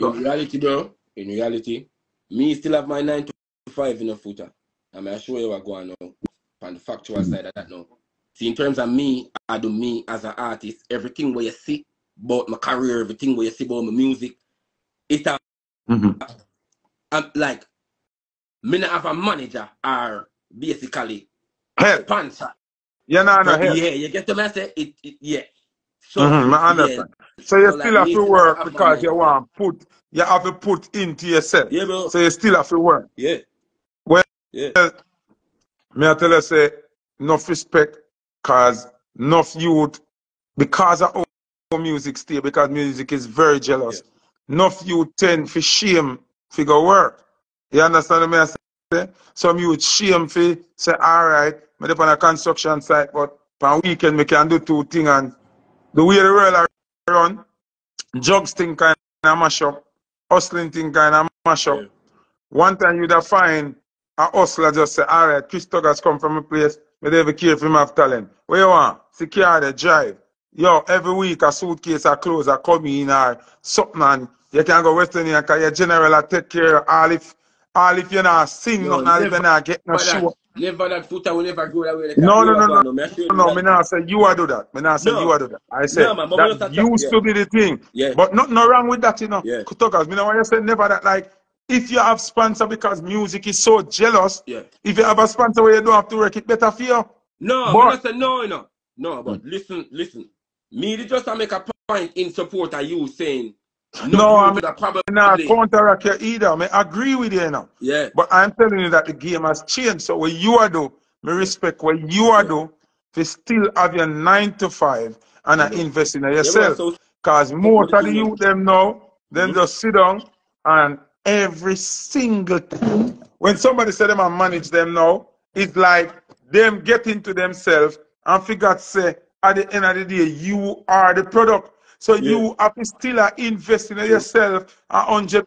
in reality, bro, me still have my 9 to 5 in a Foota. I'm going to show you what going on on the factual side of that now. See, in terms of me, I do me as an artist, everything where you see about my career, everything where you see about my music, it's a... I'm like, me not have a manager or basically a sponsor. Yeah, you get the message? Yeah. So, I understand. So you still have to work because you want put, you have to put into yourself. Yeah, bro. So you still have to work. Yeah. Well, I tell you, say, enough respect because enough youth, because of how music still, because music is very jealous. Enough youth tend for shame for go work. You understand what I say? Some youth shame for say, all right, I'm on a construction site, but on weekend we can do two things and the way the world around, drugs thing kind of mash up, hustling thing kind of mash up. Yeah. One time you'd find a hustler just say, all right, Chris Tuggaz come from a place where they ever care for him have talent. Where you want? Secure the drive. Yo, every week a suitcase or clothes are coming in or something and you can go West Indian because your general will take care of all if you're not sing, no, nothing, all if you're not get no show. Never that Foota will never go that way. No. Me now say you are do that. Me now say you are do that. I said that used to be the thing. Yeah. But nothing wrong with that, you know. Yeah. Tuggaz, me know why you say never that. Like if you have sponsor because music is so jealous. Yeah. If you have a sponsor where you don't have to work, it better for you. No, but I say no. But listen. Me just to make a point in support of you saying. No, I mean, I counteract you either. I agree with you now. Yeah. But I'm telling you that the game has changed. So what you are do, me respect what you are do, to still have your 9 to 5 and invest in yourself. Because most of the youth them now, them just sit down and every single thing. When somebody say them and manage them now, it's like them get into themselves and figure to say, at the end of the day, you are the product. So you have to still invest in yourself 100%.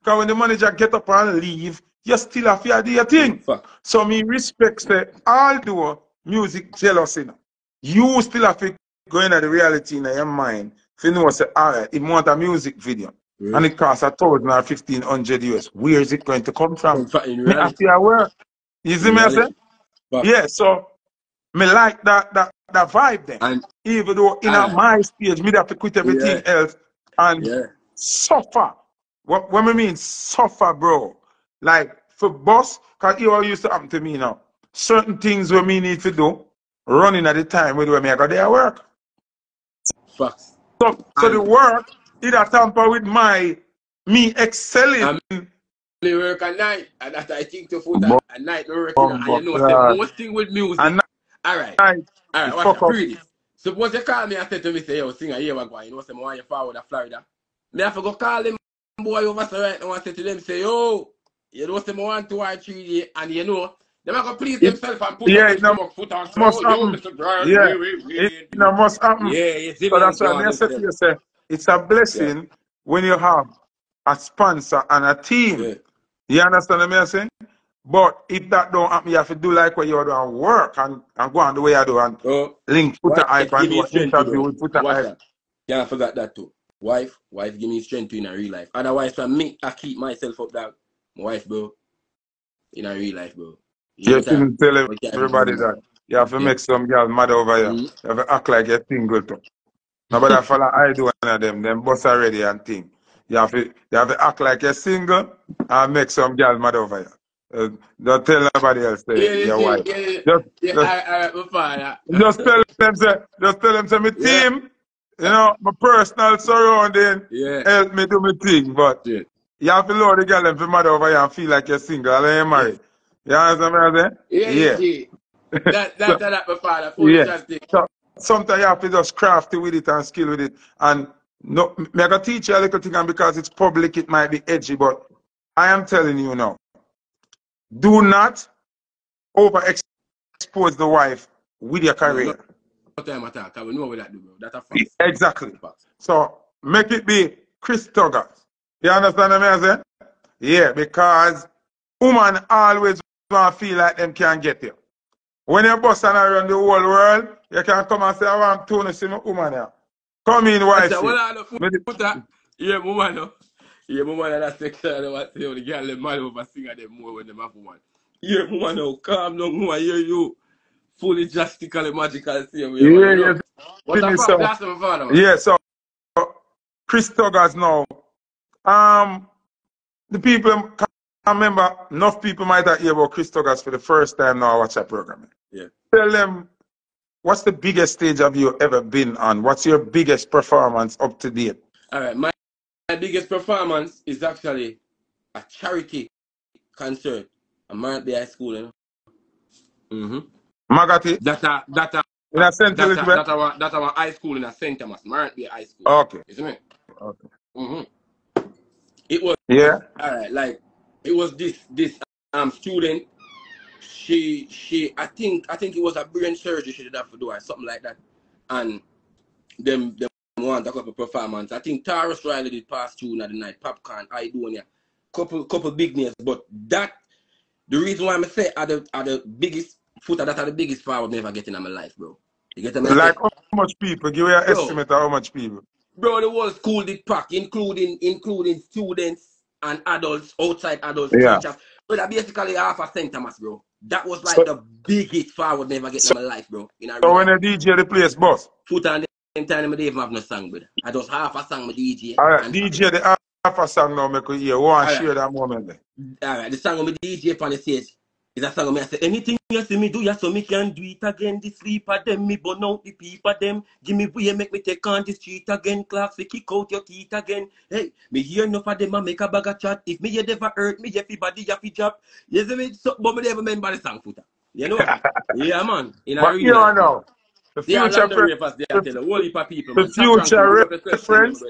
Because when the manager get up and leave, you still have to do your thing. Fuck. So me respect all the music jealousy. You still have to go into the reality in your mind. If you know, say, all right, it want a music video. Yeah. And it costs $1,000 or $1,500 US. Where is it going to come from? Me have to work. You see me saying? Yeah, so me like that vibe then. And even though in my stage, me have to quit everything else and suffer. What I mean suffer, bro. Like for boss, because it all used to happen to me now. Certain things where me need to do, running at the time where me I got there work. Facts. So the work it a tamper with me excelling. They work at night, and that I think to food at night they work and you know the most thing with music. All right, watch out, read it. Suppose you call me and say to me, say, yo, singer, here we go, you know, say, I want you forward to Florida. I have to go call them boy over right now and say to them, say, yo, you know, say, I want 2 or 3 days, and you know, they have to please themselves and put them foot on the it must happen. So that's why I said to you, say, it's a blessing when you have a sponsor and a team. Yeah. You understand what I'm saying? But if that don't happen, you have to do like what you are doing, work and go on the way I do and link Foota hype and do an interview with Foota hype. Yeah, I forgot that too. Wife give me strength in a real life. Otherwise, for me, I keep myself up that my wife, bro, in a real life, bro. You shouldn't tell everybody that. You have to make some girl mad over here. You have to act like you're single too. Nobody follow I do one of them boss already and thing. You have to act like you're single and make some girl mad over you. Don't tell nobody else your wife. Just tell them to my team, you know, my personal surrounding, help me do my thing. But you have to load the girl and be mad over you and feel like you're single and you're married. Yeah. You understand what I'm saying? Yeah. That's my father. Sometimes you have to just crafty with it and skill with it. And no, I can teach you a little thing, and because it's public, it might be edgy, but I am telling you now, do not overexpose the wife with your career. Exactly. So make it be Chris Tuggaz. You understand what I'm saying? Yeah, because women always want to feel like them can't get you. When you're bossing around the whole world, you can come and say, I want to see my woman here. Come in, wife. Yeah, woman. Yeah, woman, that's the kind of what the girl is mad over singing them more when they have one. Yeah, woman, calm down, woman. Hear you. Fully drastically magical. Yeah, yeah. Yeah, so Chris Tuggaz now. The people, I remember enough people might have heard about Chris Tuggaz for the first time now. I watch that programming. Yeah. Tell them, what's the biggest stage have you ever been on? What's your biggest performance up to date? All right, my biggest performance is actually a charity concert at Morant Bay High School. You know? Magati? That's our high school in a St. Thomas, Morant Bay High School. Okay. Isn't it? Okay. It was. Yeah. All right, like. It was this student. I think it was a brain surgery she did have to do or something like that. And them want a couple of performance. I think Tarrus Riley did pass tune at the night, Popcorn, Aidonia, couple big names. But that the reason why I'm say are the biggest Foota that are the biggest power I've ever getting in my life, bro. You get what I mean? Like how much people? Give me an estimate of how much people. Bro, the whole school did pack, including students. And adults, outside adults, teachers. But that basically half a St. Thomas, bro. That was like the biggest forward never get in my life, bro. So when a DJ replaces boss? Foota and them time I didn't have no song, bro. I just half a song with DJ. Alright, DJ the half a song now make you hear. Go and share that moment then. Alright, the song with DJ on the stage is a song of me. I say, anything you see me do, you so me can do it again. The sleeper them, me burn out the people them. Give me way, make me take on the street again. Clocks, we kick out your teeth again. Hey, me hear enough of them and make a bag of chat. If me you never hurt me, everybody you fi drop. You see me, so, but me never remember the song, Foota. You know? Yeah, man. In but you don't know. The future reference.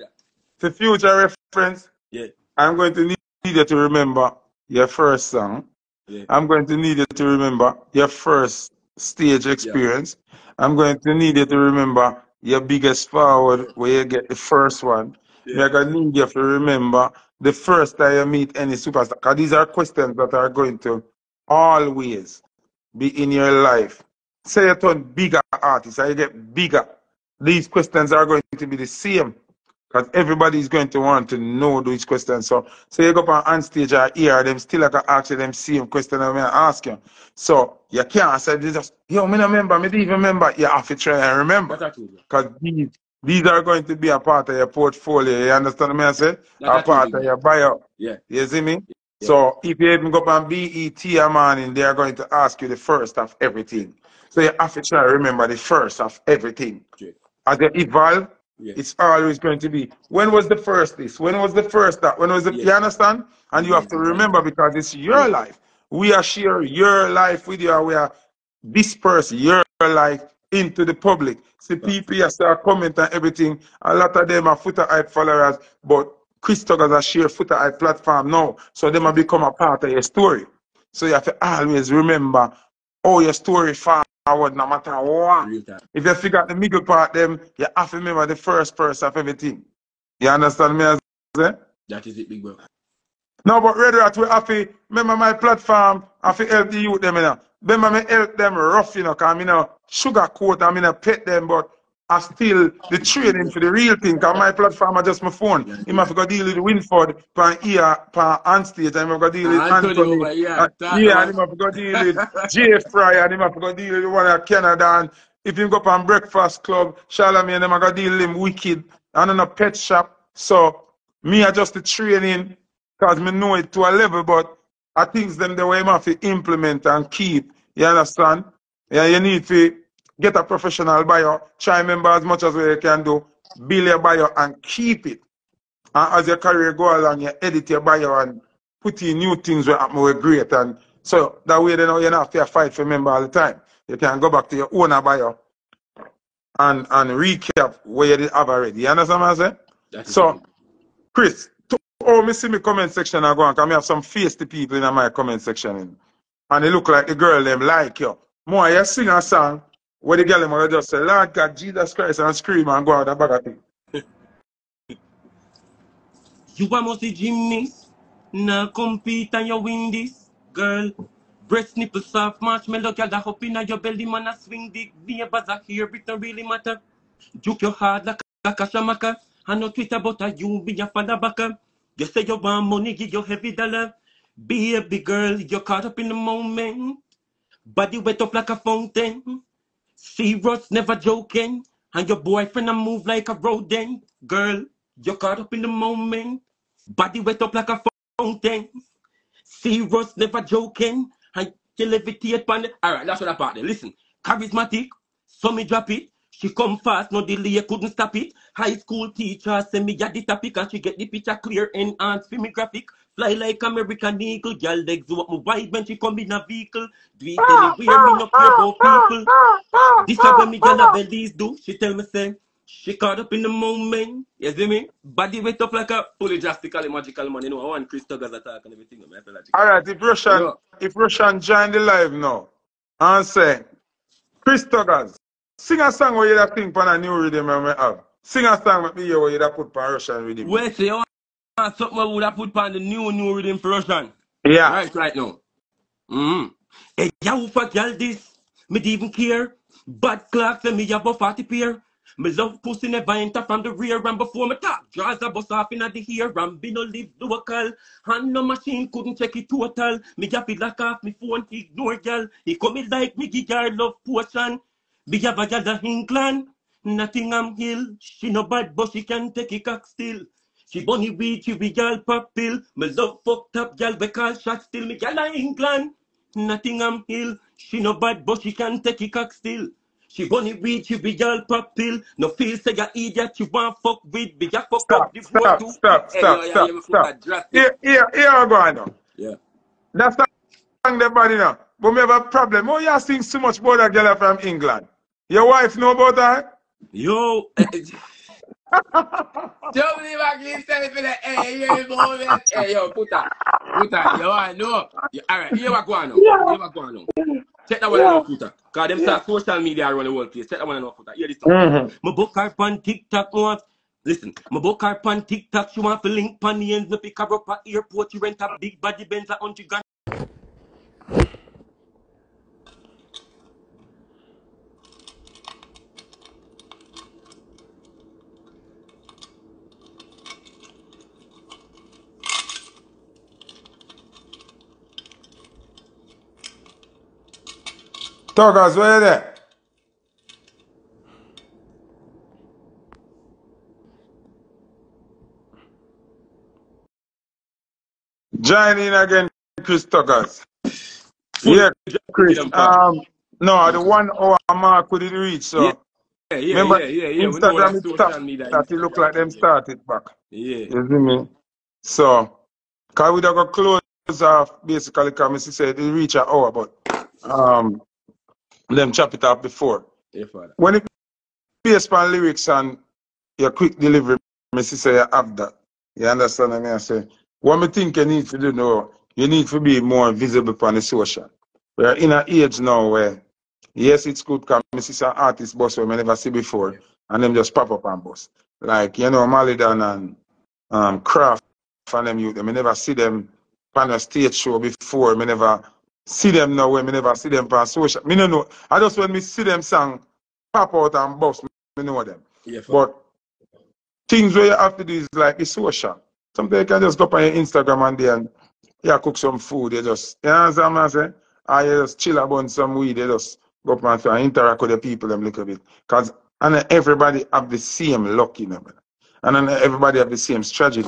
The future reference. Yeah. I'm going to need you to remember your first song. Yeah. I'm going to need you to remember your first stage experience. Yeah. I'm going to need you to remember your biggest forward where you get the first one. Yeah. I'm going to need you to remember the first time you meet any superstar. Because these are questions that are going to always be in your life. Say you turn bigger artists and you get bigger. These questions are going to be the same. Because everybody is going to want to know these questions. So, you go up on stage or hear them, still I can ask you them same question I'm going to ask you. So, you can't say, yo, I don't remember, I don't even remember. You have to try and remember. Because these are going to be a part of your portfolio. You understand what I say? A part of your bio. Yeah. You see me? Yeah. So, if you even go up on BET, man, they are going to ask you the first of everything. So, you have to try and remember the first of everything. Yeah. As they evolve, yes. It's always going to be, when was the first this? When was the first that? When was the, you understand? And you have to remember because it's your life. We are sharing your life with you. We are dispersing your life into the public. See, people are commenting everything. A lot of them are Foota Hype followers, but Chris Tuggaz has shared Foota Hype platform now. So they might become a part of your story. So you have to always remember all your story far. No matter what. If you figure out the middle part, them you have to remember the first person of everything. You understand me? That is it, big bro. No, but Red Rat, we have to remember my platform. I have to help the youth them, you know. Remember me help them rough, you know, because I'm in a sugarcoat, I'm in a pet them, but I still the training for the real thing, because my platform is just my phone. You have to go deal with Winford, pan ear, pan on stage, and you have to deal with Anthony. Yeah, and you have to go deal with Jay Fry, and you have to go deal with one of Canada. And if you go up on Breakfast Club, Charlamagne, and you have to deal with him wicked, and on a pet shop. So Me adjust the training because me know it to a level, but I think them the way I have to implement and keep. You understand? Yeah, you need to get a professional buyer, try remember as much as you can do, build your buyer and keep it. And as your career go along, you edit your buyer and put in new things where happen were great. And so that way then you don't have to fight for member all the time. You can go back to your owner buyer and recap where you did have already. You understand what I'm saying? That's so, Chris, me see my comment section and go on, because I have some feisty people in my comment section. And they look like the girl them like you. More you sing a song where the girl them will just say, Lord God, Jesus Christ, and scream and go out that bag of thing. You almost a gymnast, now compete and you win this, girl. Breast nipple soft, marshmallow, girl, that hop in your belly, man, I swing dick, neighbors are here, it don't really matter. Juke your heart like a kashamaka, I no Twitter, but I you be your father backer. You say you want money, give your heavy dollar. Baby girl, you're caught up in the moment. Body wet up like a fountain. Serious, never joking. And your boyfriend, I move like a rodent. Girl, you're caught up in the moment. Body wet up like a fountain. Serious, never joking. And you levitate pan. Alright, that's what I part there. Listen, charismatic. So me drop it. She come fast, no delay, couldn't stop it. High school teacher send me the topic and she get the picture clear and hands for me graphic. Fly like American eagle, girl legs up my wide when she come in a vehicle. Do it anywhere, me no care about people. This is what me girl bellies do. She tell me say, she caught up in the moment. You see me? Body wet up like a polygystically magical man. You know, I want Chris Tuggaz attack and everything. Alright, if Russian join the live now and say, Chris Tuggaz, sing a song where you that think on a new rhythm I have. Sing a song with me where you that put pan Russian rhythm. Well, say you want something where would I put pan the new rhythm for Russian. Yeah. Right now. Hey, you fuck y'all this. Me don't even care. Bad clock say me about 40 pair. Me love pussy never enter from the rear. And before me talk, draws a bus off in at the here. And be no live local. And no machine couldn't check it total. Me just feel like off me phone ignore y'all. He come me like me give y'all love potion. Big of a girl in England, Nottingham Hill. She no bad, but she can take a cock still. She bunny weed, she be girl pop pill. Me love fucked up girl because shot still. Me girl in England, Nottingham Hill. She no bad, but she can take a cock still. She bunny weed, she be girl pop pill. No feel say you idiot, you want fuck with. Be girl fuck up. Stop. Here go on now. Yeah. That's not the body now. But we have a problem. Oh, you sing so much about a girl from England. Your wife know about that? Yo. Don't believe I can say for the hey, you ain't moving. Hey, yo, Foota. Yo, I know. Alright, here we go on now. Check that one out, Foota. Because them start social media around the world, please. Check that one out, Foota. Hear this one. My book are on TikTok once. Listen, my book are on TikTok. She want to link pan the ends. Me pick her up at airport. She rent a big body Benz at 100 grand. Tuggaz, where you there? Join in again, Chris Tuggaz. Yeah, Chris. No, the 1 hour mark couldn't reach, so... Yeah. Instagram is that it look like them started back. Yeah. You see me? So, because we don't go close off, basically, because Missy said it reach an hour, but... them chop it up before. Yeah, when it based on lyrics and your quick delivery, Missy say you have that. You understand what I mean? I say, what me think you need to do now, you need to be more visible on the social. We are in an age now where, yes, it's good because Missy is an artist boss we never see before, yeah. And them just pop up and boss. Like, you know, Malidan and Kraft and them youth, I never see them on a stage show before, I never... see them now when I never see them for social. I don't know. I just when me see them song pop out and bust, I know them. Yeah, but things where you have to do is like it's social. Sometimes you can just go up on your Instagram and then you cook some food. You just, you know what I'm saying? Or you just chill about some weed. You just go up and interact with the people a little bit. Because everybody have the same luck, you know. And everybody have the same strategy.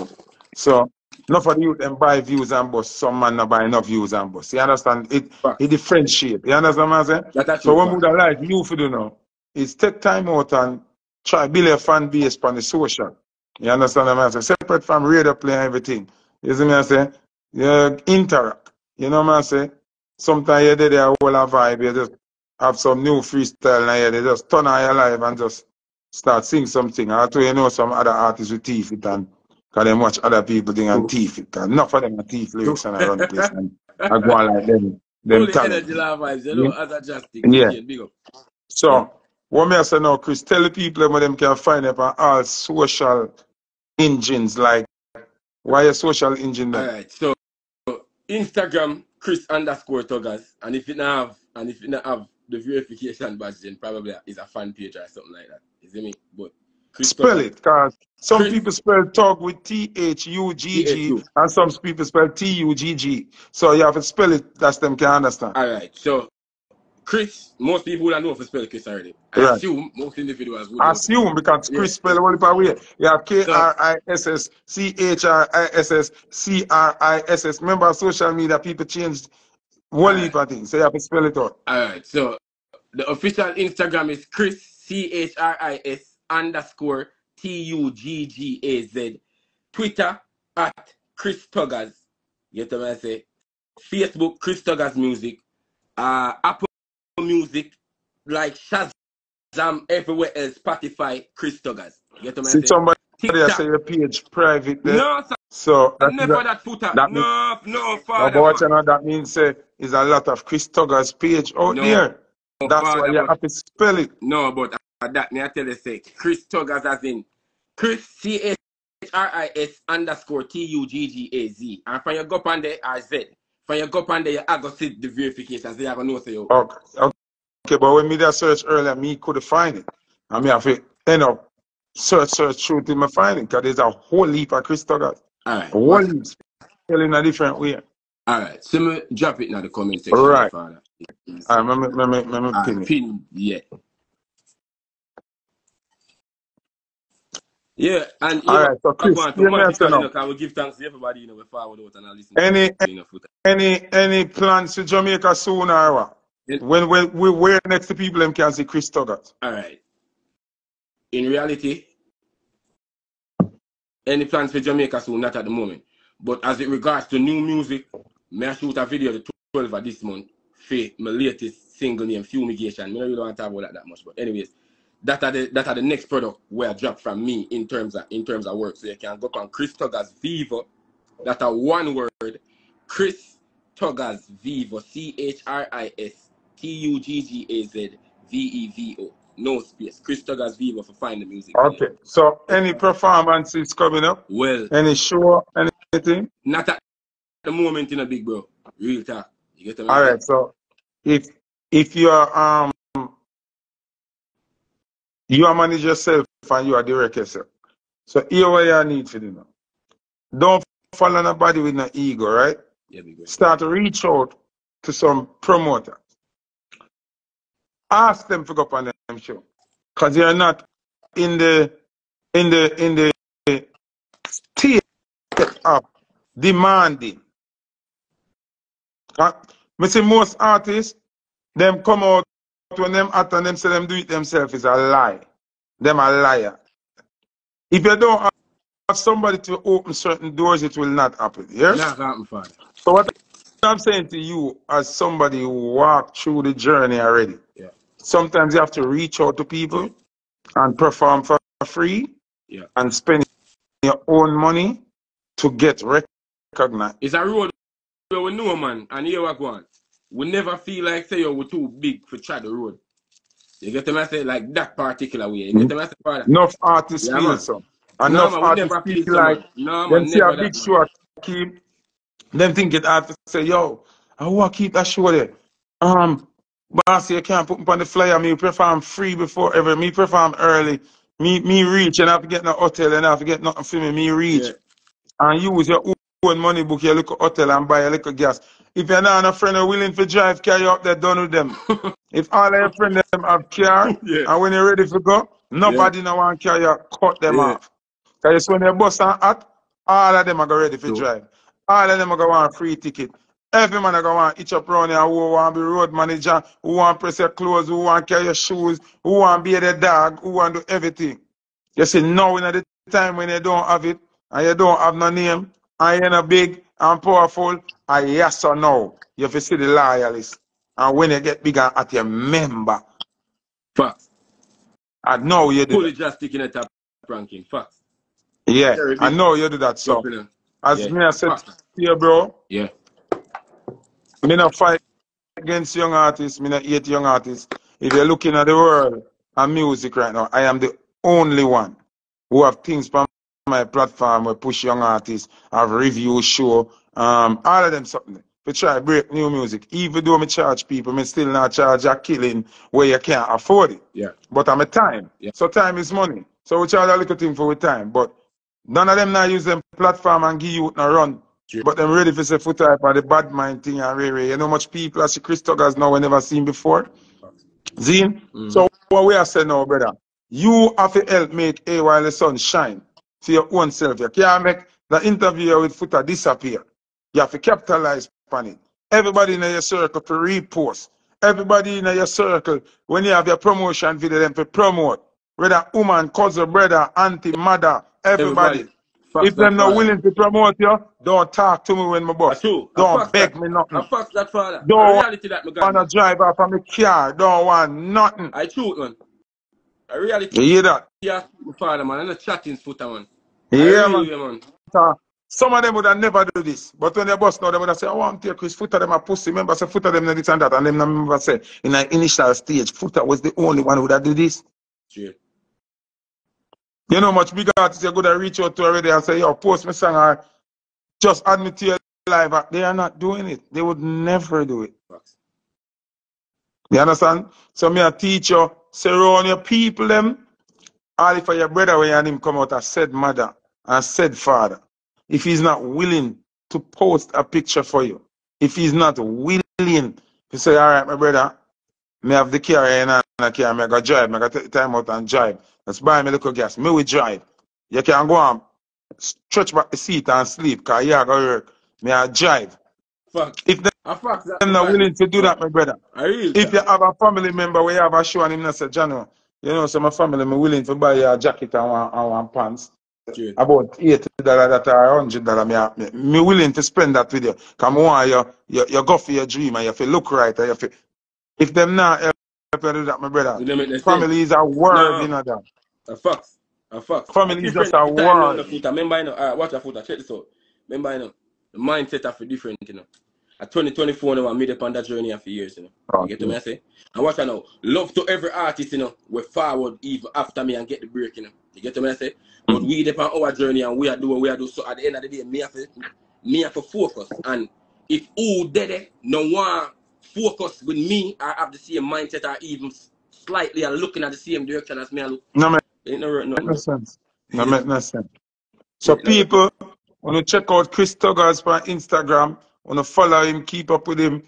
So enough of the youth them buy views and bus, some man not buy enough views and bus. You understand? It differentiate. You understand what I'm saying? So when we would like you for do now, is take time out and try build a fan base on the social. You understand what I'm saying? Separate from radio play and everything. You see what I'm saying? You interact. You know what I'm saying? Sometimes you do their whole vibe, you just have some new freestyle and you just turn on your live and just start singing something. I tell you, know some other artists with teeth it and because they watch other people thing and teeth it. And enough of them are teeth lyrics and I run the place and I go on like them. Them the energy vibes, you know, as I just think. Yeah. Big up. So, what may I say now, Chris? Tell the people how them can find up on all social engines. Like, why a social engine then? All right, so Instagram, Chris_Tuggaz, and if you not have the verification badge, then probably is a fan page or something like that. You see me? But Chris spell Tuggaz. It, cause some Chris, people spell Tug with THUGG, and some people spell TUGG. So you have to spell it. That's them can understand. All right. So Chris, most people don't know if to spell Chris already. I assume most individuals would. Assume because Chris spell all the way. You have KRISS CHRISS CRISS. Remember, social media people changed. One leap of things, so you have to spell it out. Alright, so the official Instagram is Chris Chris_Tuggaz. Twitter at Chris Tuggaz. You get what I say? Facebook, Chris Tuggaz Music. Apple Music, like Shazam, everywhere else, Spotify, Chris Tuggaz. You get what I say? See somebody there say your page private there. No, sir. So never that footer. No, no, father. But you know that means is a lot of Chris Tuggaz's page out there. That's why you have to spell it. No, but that me I tell you say Chris Tuggaz as in Chris CHRIS_TUGGAZ. And from you go on there I Z. From you go on there you have to see the verification as they have no say. Okay, but when me that search earlier, me couldn't find it. I mean I feel search through till me find it, because there's a whole heap of Chris Tuggaz. All right. One spelling a different way. All right. So me drop it in the comment section. All right. Father. All right. Me pin. Yeah. Yeah. And all right. So Chris, I will give thanks to everybody. You know, before I would out and I listen. Any plans to Jamaica soon or what? Yeah. When we where next to people them can see Chris Tuggaz. All right. In reality. Any plans for Jamaica soon? Not at the moment. But as it regards to new music, may I shoot a video the 12th of this month for my latest single named Fumigation. I don't really want to talk about that much. But anyways, that are the next product where I drop from me in terms of work. So you can go on Chris Tuggaz Vivo. That are one word. Chris Tuggaz Vivo. CHRISTUGGAZVEVO. No space. Chris Tuggaz Vivo for find the music. Okay. So any performances coming up? Well, any show, anything? Not at the moment, in a big bro. Real talk. You get what I mean? All right. So if you are manage yourself and you are direct yourself, so here what you need to do now. Don't follow nobody with no ego, right? Yeah, big bro. Start to reach out to some promoter. Ask them to go up on them show, because they are not in the state of demanding. I see most artists them come out when them act and them say them do it themselves is a lie. Them a liar. If you don't have somebody to open certain doors, it will not happen. Yes. Not happen. So what I'm saying to you, as somebody who walked through the journey already. Yeah. Sometimes you have to reach out to people and perform for free and spend your own money to get recognized. It's a road where we know, man, and here we go on. We never feel like, say, we're too big for try the road. You get them I say, like that particular way. You get them I say, Father. Enough artists feel so. Enough artists feel like, them see a big show at Keep, them think it hard to say, yo, I want to keep that show there. But you can't put me on the flyer. Me perform free before ever. Me perform early. Me reach and I have to get no hotel and I have to get nothing for me. Me reach and use your own money book your little hotel and buy a little gas. If you're not a friend are willing to drive, carry up there, done with them. If all your friends them have car and when you're ready to go, nobody no one carry up, cut them off. Because when they bust and hot, All of them are ready for drive. All of them are going to want a free ticket. Every man are going to want each up around here who want to be road manager, who want to press your clothes, who want to carry your shoes, who want to be the dog, who want to do everything. You see, now in the time when you don't have it, and you don't have no name, and you're not big and powerful, and yes or no, you have to see the loyalists. And when you get bigger at your member. Facts. I know you do. Fully just sticking at top ranking. Facts. Yeah, I know you do that. So, as me, I said, here, bro. Yeah. Me not fight against young artists. Me not hate young artists. If you're looking at the world and music right now, I am the only one who have things from my platform where push young artists, have review show, all of them something. We try break new music. Even though me charge people, me still not charge a killing where you can't afford it. Yeah. But I'm a time. Yeah. So time is money. So we charge a little thing for with time. But none of them now use them platform and give you a run. Yeah. But them ready for say Foota and the bad mind thing and rare. You know much people as Chris Tuggaz now we never seen before. See? Mm-hmm. So what we are saying now, brother, you have to help make A while the sun shine for your own self. You can't make the interview with Foota disappear. You have to capitalize on it. Everybody in your circle to repost. Everybody in your circle, when you have your promotion video, them to promote. Whether woman, cousin, brother, auntie, mother, everybody. If they're not willing to promote you, don't talk to me when my boss. Don't beg me nothing. Don't want to drive up on my car. Don't want nothing. I truth, man. I reality. You hear that? Yeah, my father, man. I'm not chatting Foota, man. Yeah, man. Some of them would have never do this. But when they boss now, they would have said, oh, I'm take Chris Foota, them a pussy. Remember, say Foota, them this and that. And them remember, say, in the initial stage, Foota was the only one who would do this. Sure. You know, much bigger artists, you're going to reach out to already and say, yo, post me song or just add me to your live. They are not doing it. They would never do it. You understand? So me a teacher, surround your people, them. All for your brother, when him come out, I said mother and said father. If he's not willing to post a picture for you, if he's not willing to say, all right, my brother, me have the car and I can go drive, I can take time out and drive. Let's buy me a little gas. Me will drive. You can go and stretch back the seat and sleep, because you go work. Me I drive. Fuck. If they're not willing to do that, my brother. If you have a family member where you have a show and him not say, Jano, you know, so my family me willing to buy you a jacket and one pants. Sure. About $80 that are $100, me willing to spend that with you. Come on, you go for your dream and you have to look right. And if them not help you do that, my brother, families are world, you know that. A fox. A fox. Families just are world. Remember, you know, all right, watch your Foota, check this out. Remember, you know, the mindset are different, you know. At 2024, you know, I made up on that journey for years, you know. Oh, you get what I say? And watch I know, love to every artist, you know, we forward even after me and get the break, you know. You get what I say? Mm-hmm. But we depend on our journey and we are doing what we are doing. So at the end of the day, me have to focus. And if who did it, no one focus with me, I have the same mindset or even slightly are looking at the same direction as me. I look. No, man. No sense. No, make no sense. So people, want to check out Chris Tuggaz on Instagram. Want to follow him, keep up with him.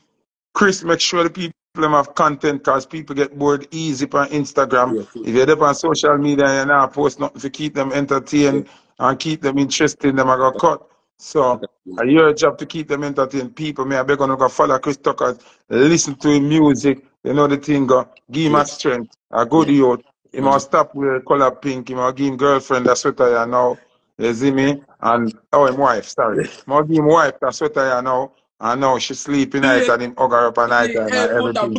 Chris, make sure the people have content because people get bored easy on Instagram. Yeah, if you're there on social media and I post nothing to keep them entertained and keep them interested, them I got cut. So your job to keep them entertained. People, may I beg on go follow Chris Tucker, listen to his music, you know the thing go, give him a strength, a good youth. He must stop with color pink, he must give him girlfriend a sweater you know. You see me? And him wife, sorry. Must give him wife a sweater you know. I know she's sleeping night and him hug her up at night and everything.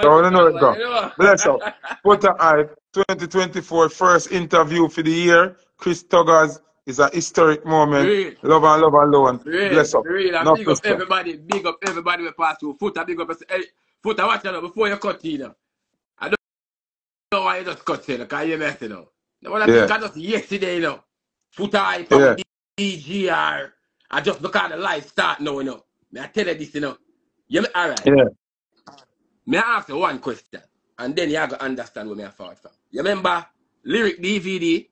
So I know it go. Bless up. Foota Hype 2024 first interview for the year. Chris Tuggaz is a historic moment. Real. Love and love alone. Real. Bless up. Big up everybody. Big up everybody we pass through. Foota, big up. Hey, Foota, watch out before you cut you know. I don't know why you just cut you know, because you're messing up. The one I think I just yesterday you know. Foota Hype DGR. I just look at the life start now, you know. May I tell you this, you know. You all right? Yeah. May I ask you one question? And then you have to understand where I thought from. You remember lyric DVD?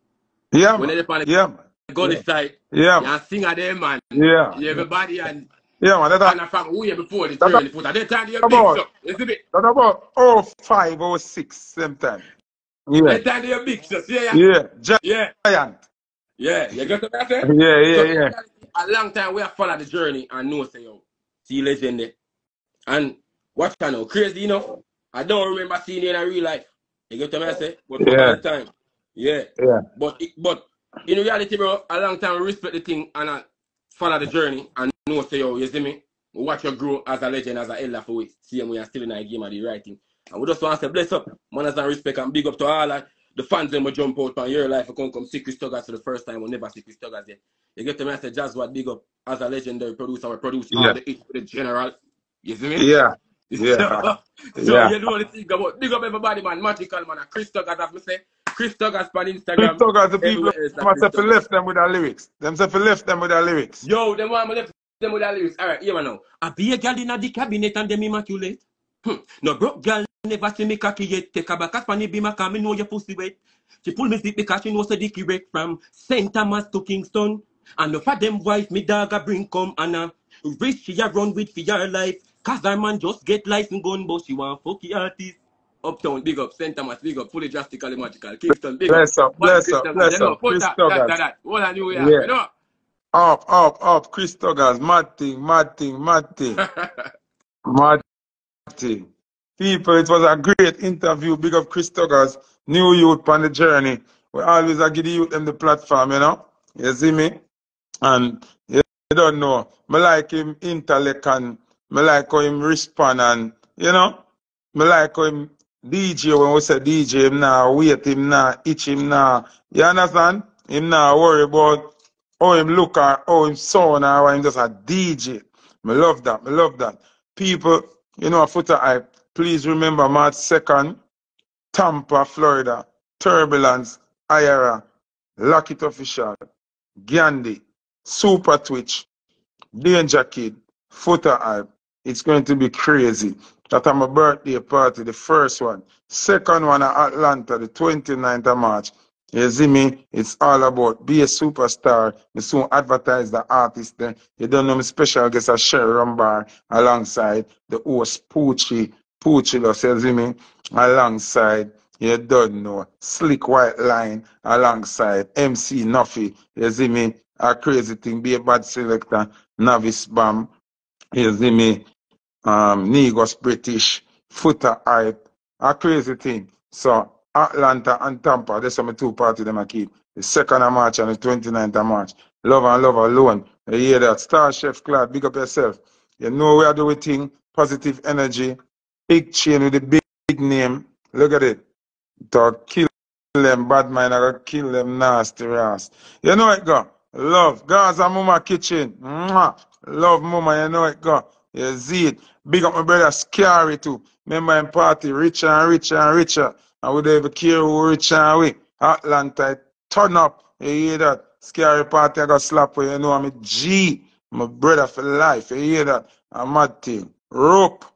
Yeah. When they on the gun side. Yeah. You sing at them, man. Yeah. Everybody and that's from way before the journey Foota. They turn your big shots. You see me? That's about 05, 06, same time. Yeah. They turn your big shots. Yeah. Giant. Yeah, you get what I'm saying? Yeah, yeah, so yeah. A long time we have followed the journey and know, say, yo, see legend there. And watch I know, crazy, you know. I don't remember seeing it in real life. You get what I'm saying? But yeah. All the time. Yeah. Yeah. But in reality, bro, a long time we respect the thing and I follow the journey and know, say, yo, you see me? We watch you grow as a legend, as an elder for it. See, and we are still in our game at the right thing. And we just want to say, bless up, manners and respect, and big up to all that. The fans them will jump out on your life. You can't come see Chris Tuggaz for the first time. We'll never see Chris Tuggaz yet. You get the message, Jazz what big up as a legendary producer. We produce all the hits for the general. You see me? Yeah. Yeah. So you know the thing about big up everybody, man. Magical man. Chris Tuggaz, as we say. Chris Tuggaz on Instagram. Chris Tuggaz, the people who left them with their lyrics. Yo, them want to left them with their lyrics. All right, here we now. I be a girl in the cabinet and them immaculate. No broke girl. Never see me cocky yet. Take a back as funny be my coming, know your pussy wet. She pull me zip because she knows the dicky wreck from St. Thomas to Kingston. And the for them wife, me dog a bring come and a rich she a run with for your life. Cause her man just get license gun, but she want fucky artist. Uptown, big up. St. Thomas, big up. Fully drastically magical. Kingston, big up. Bless up. Chris Tuggaz. What a new year. You know? Up. Chris Tuggaz. Mad thing. Mad thing. People, it was a great interview. Big up Chris Tuggaz, new youth on the journey. We always give the youth them the platform, you know. You see me? And you don't know. I like him intellect and I like how him respond and, you know, I like how him DJ, when we say DJ, him now, wait him now, itch him now. You understand? Him now worry about how him look or how him sound or how him just a DJ. I love that. People, you know, Foota hype. Please remember March 2nd, Tampa, Florida, Turbulence, Ira, Lock It Official, Gandhi, Super Twitch, Danger Kid, Foota hype. It's going to be crazy. That's my birthday party, the first one. Second one at Atlanta, the 29th of March. You see me? It's all about be a superstar. Me soon advertise the artist then. You don't know me special guest at Sharon Bar alongside the host Poochie, you see me, alongside, you don't know, Slick White Line, alongside MC Nuffy, you see me, a crazy thing, be a bad selector, Navis Bam, you see me, Negos British, Foota hype, a crazy thing. So, Atlanta and Tampa, that's some two parties them I keep. The 2nd of March and the 29th of March. Love and love alone. You hear that? Star Chef Claude, big up yourself. You know where I do a thing, positive energy. Big chain with the big name. Look at it. To kill them, bad man. I gotta kill them nasty ass. You know it go. Love. Gaza Mama Kitchen. Mwah. Love Mama. You know it go. You see it. Big up my brother Scary too. Remember him party. Richer and richer. I would ever care who rich and we. Atlanta. Turn up. You hear that? Scary party. I got slap with you. You know I'm a G. My brother for life. You hear that? I'm a mad thing. Rope.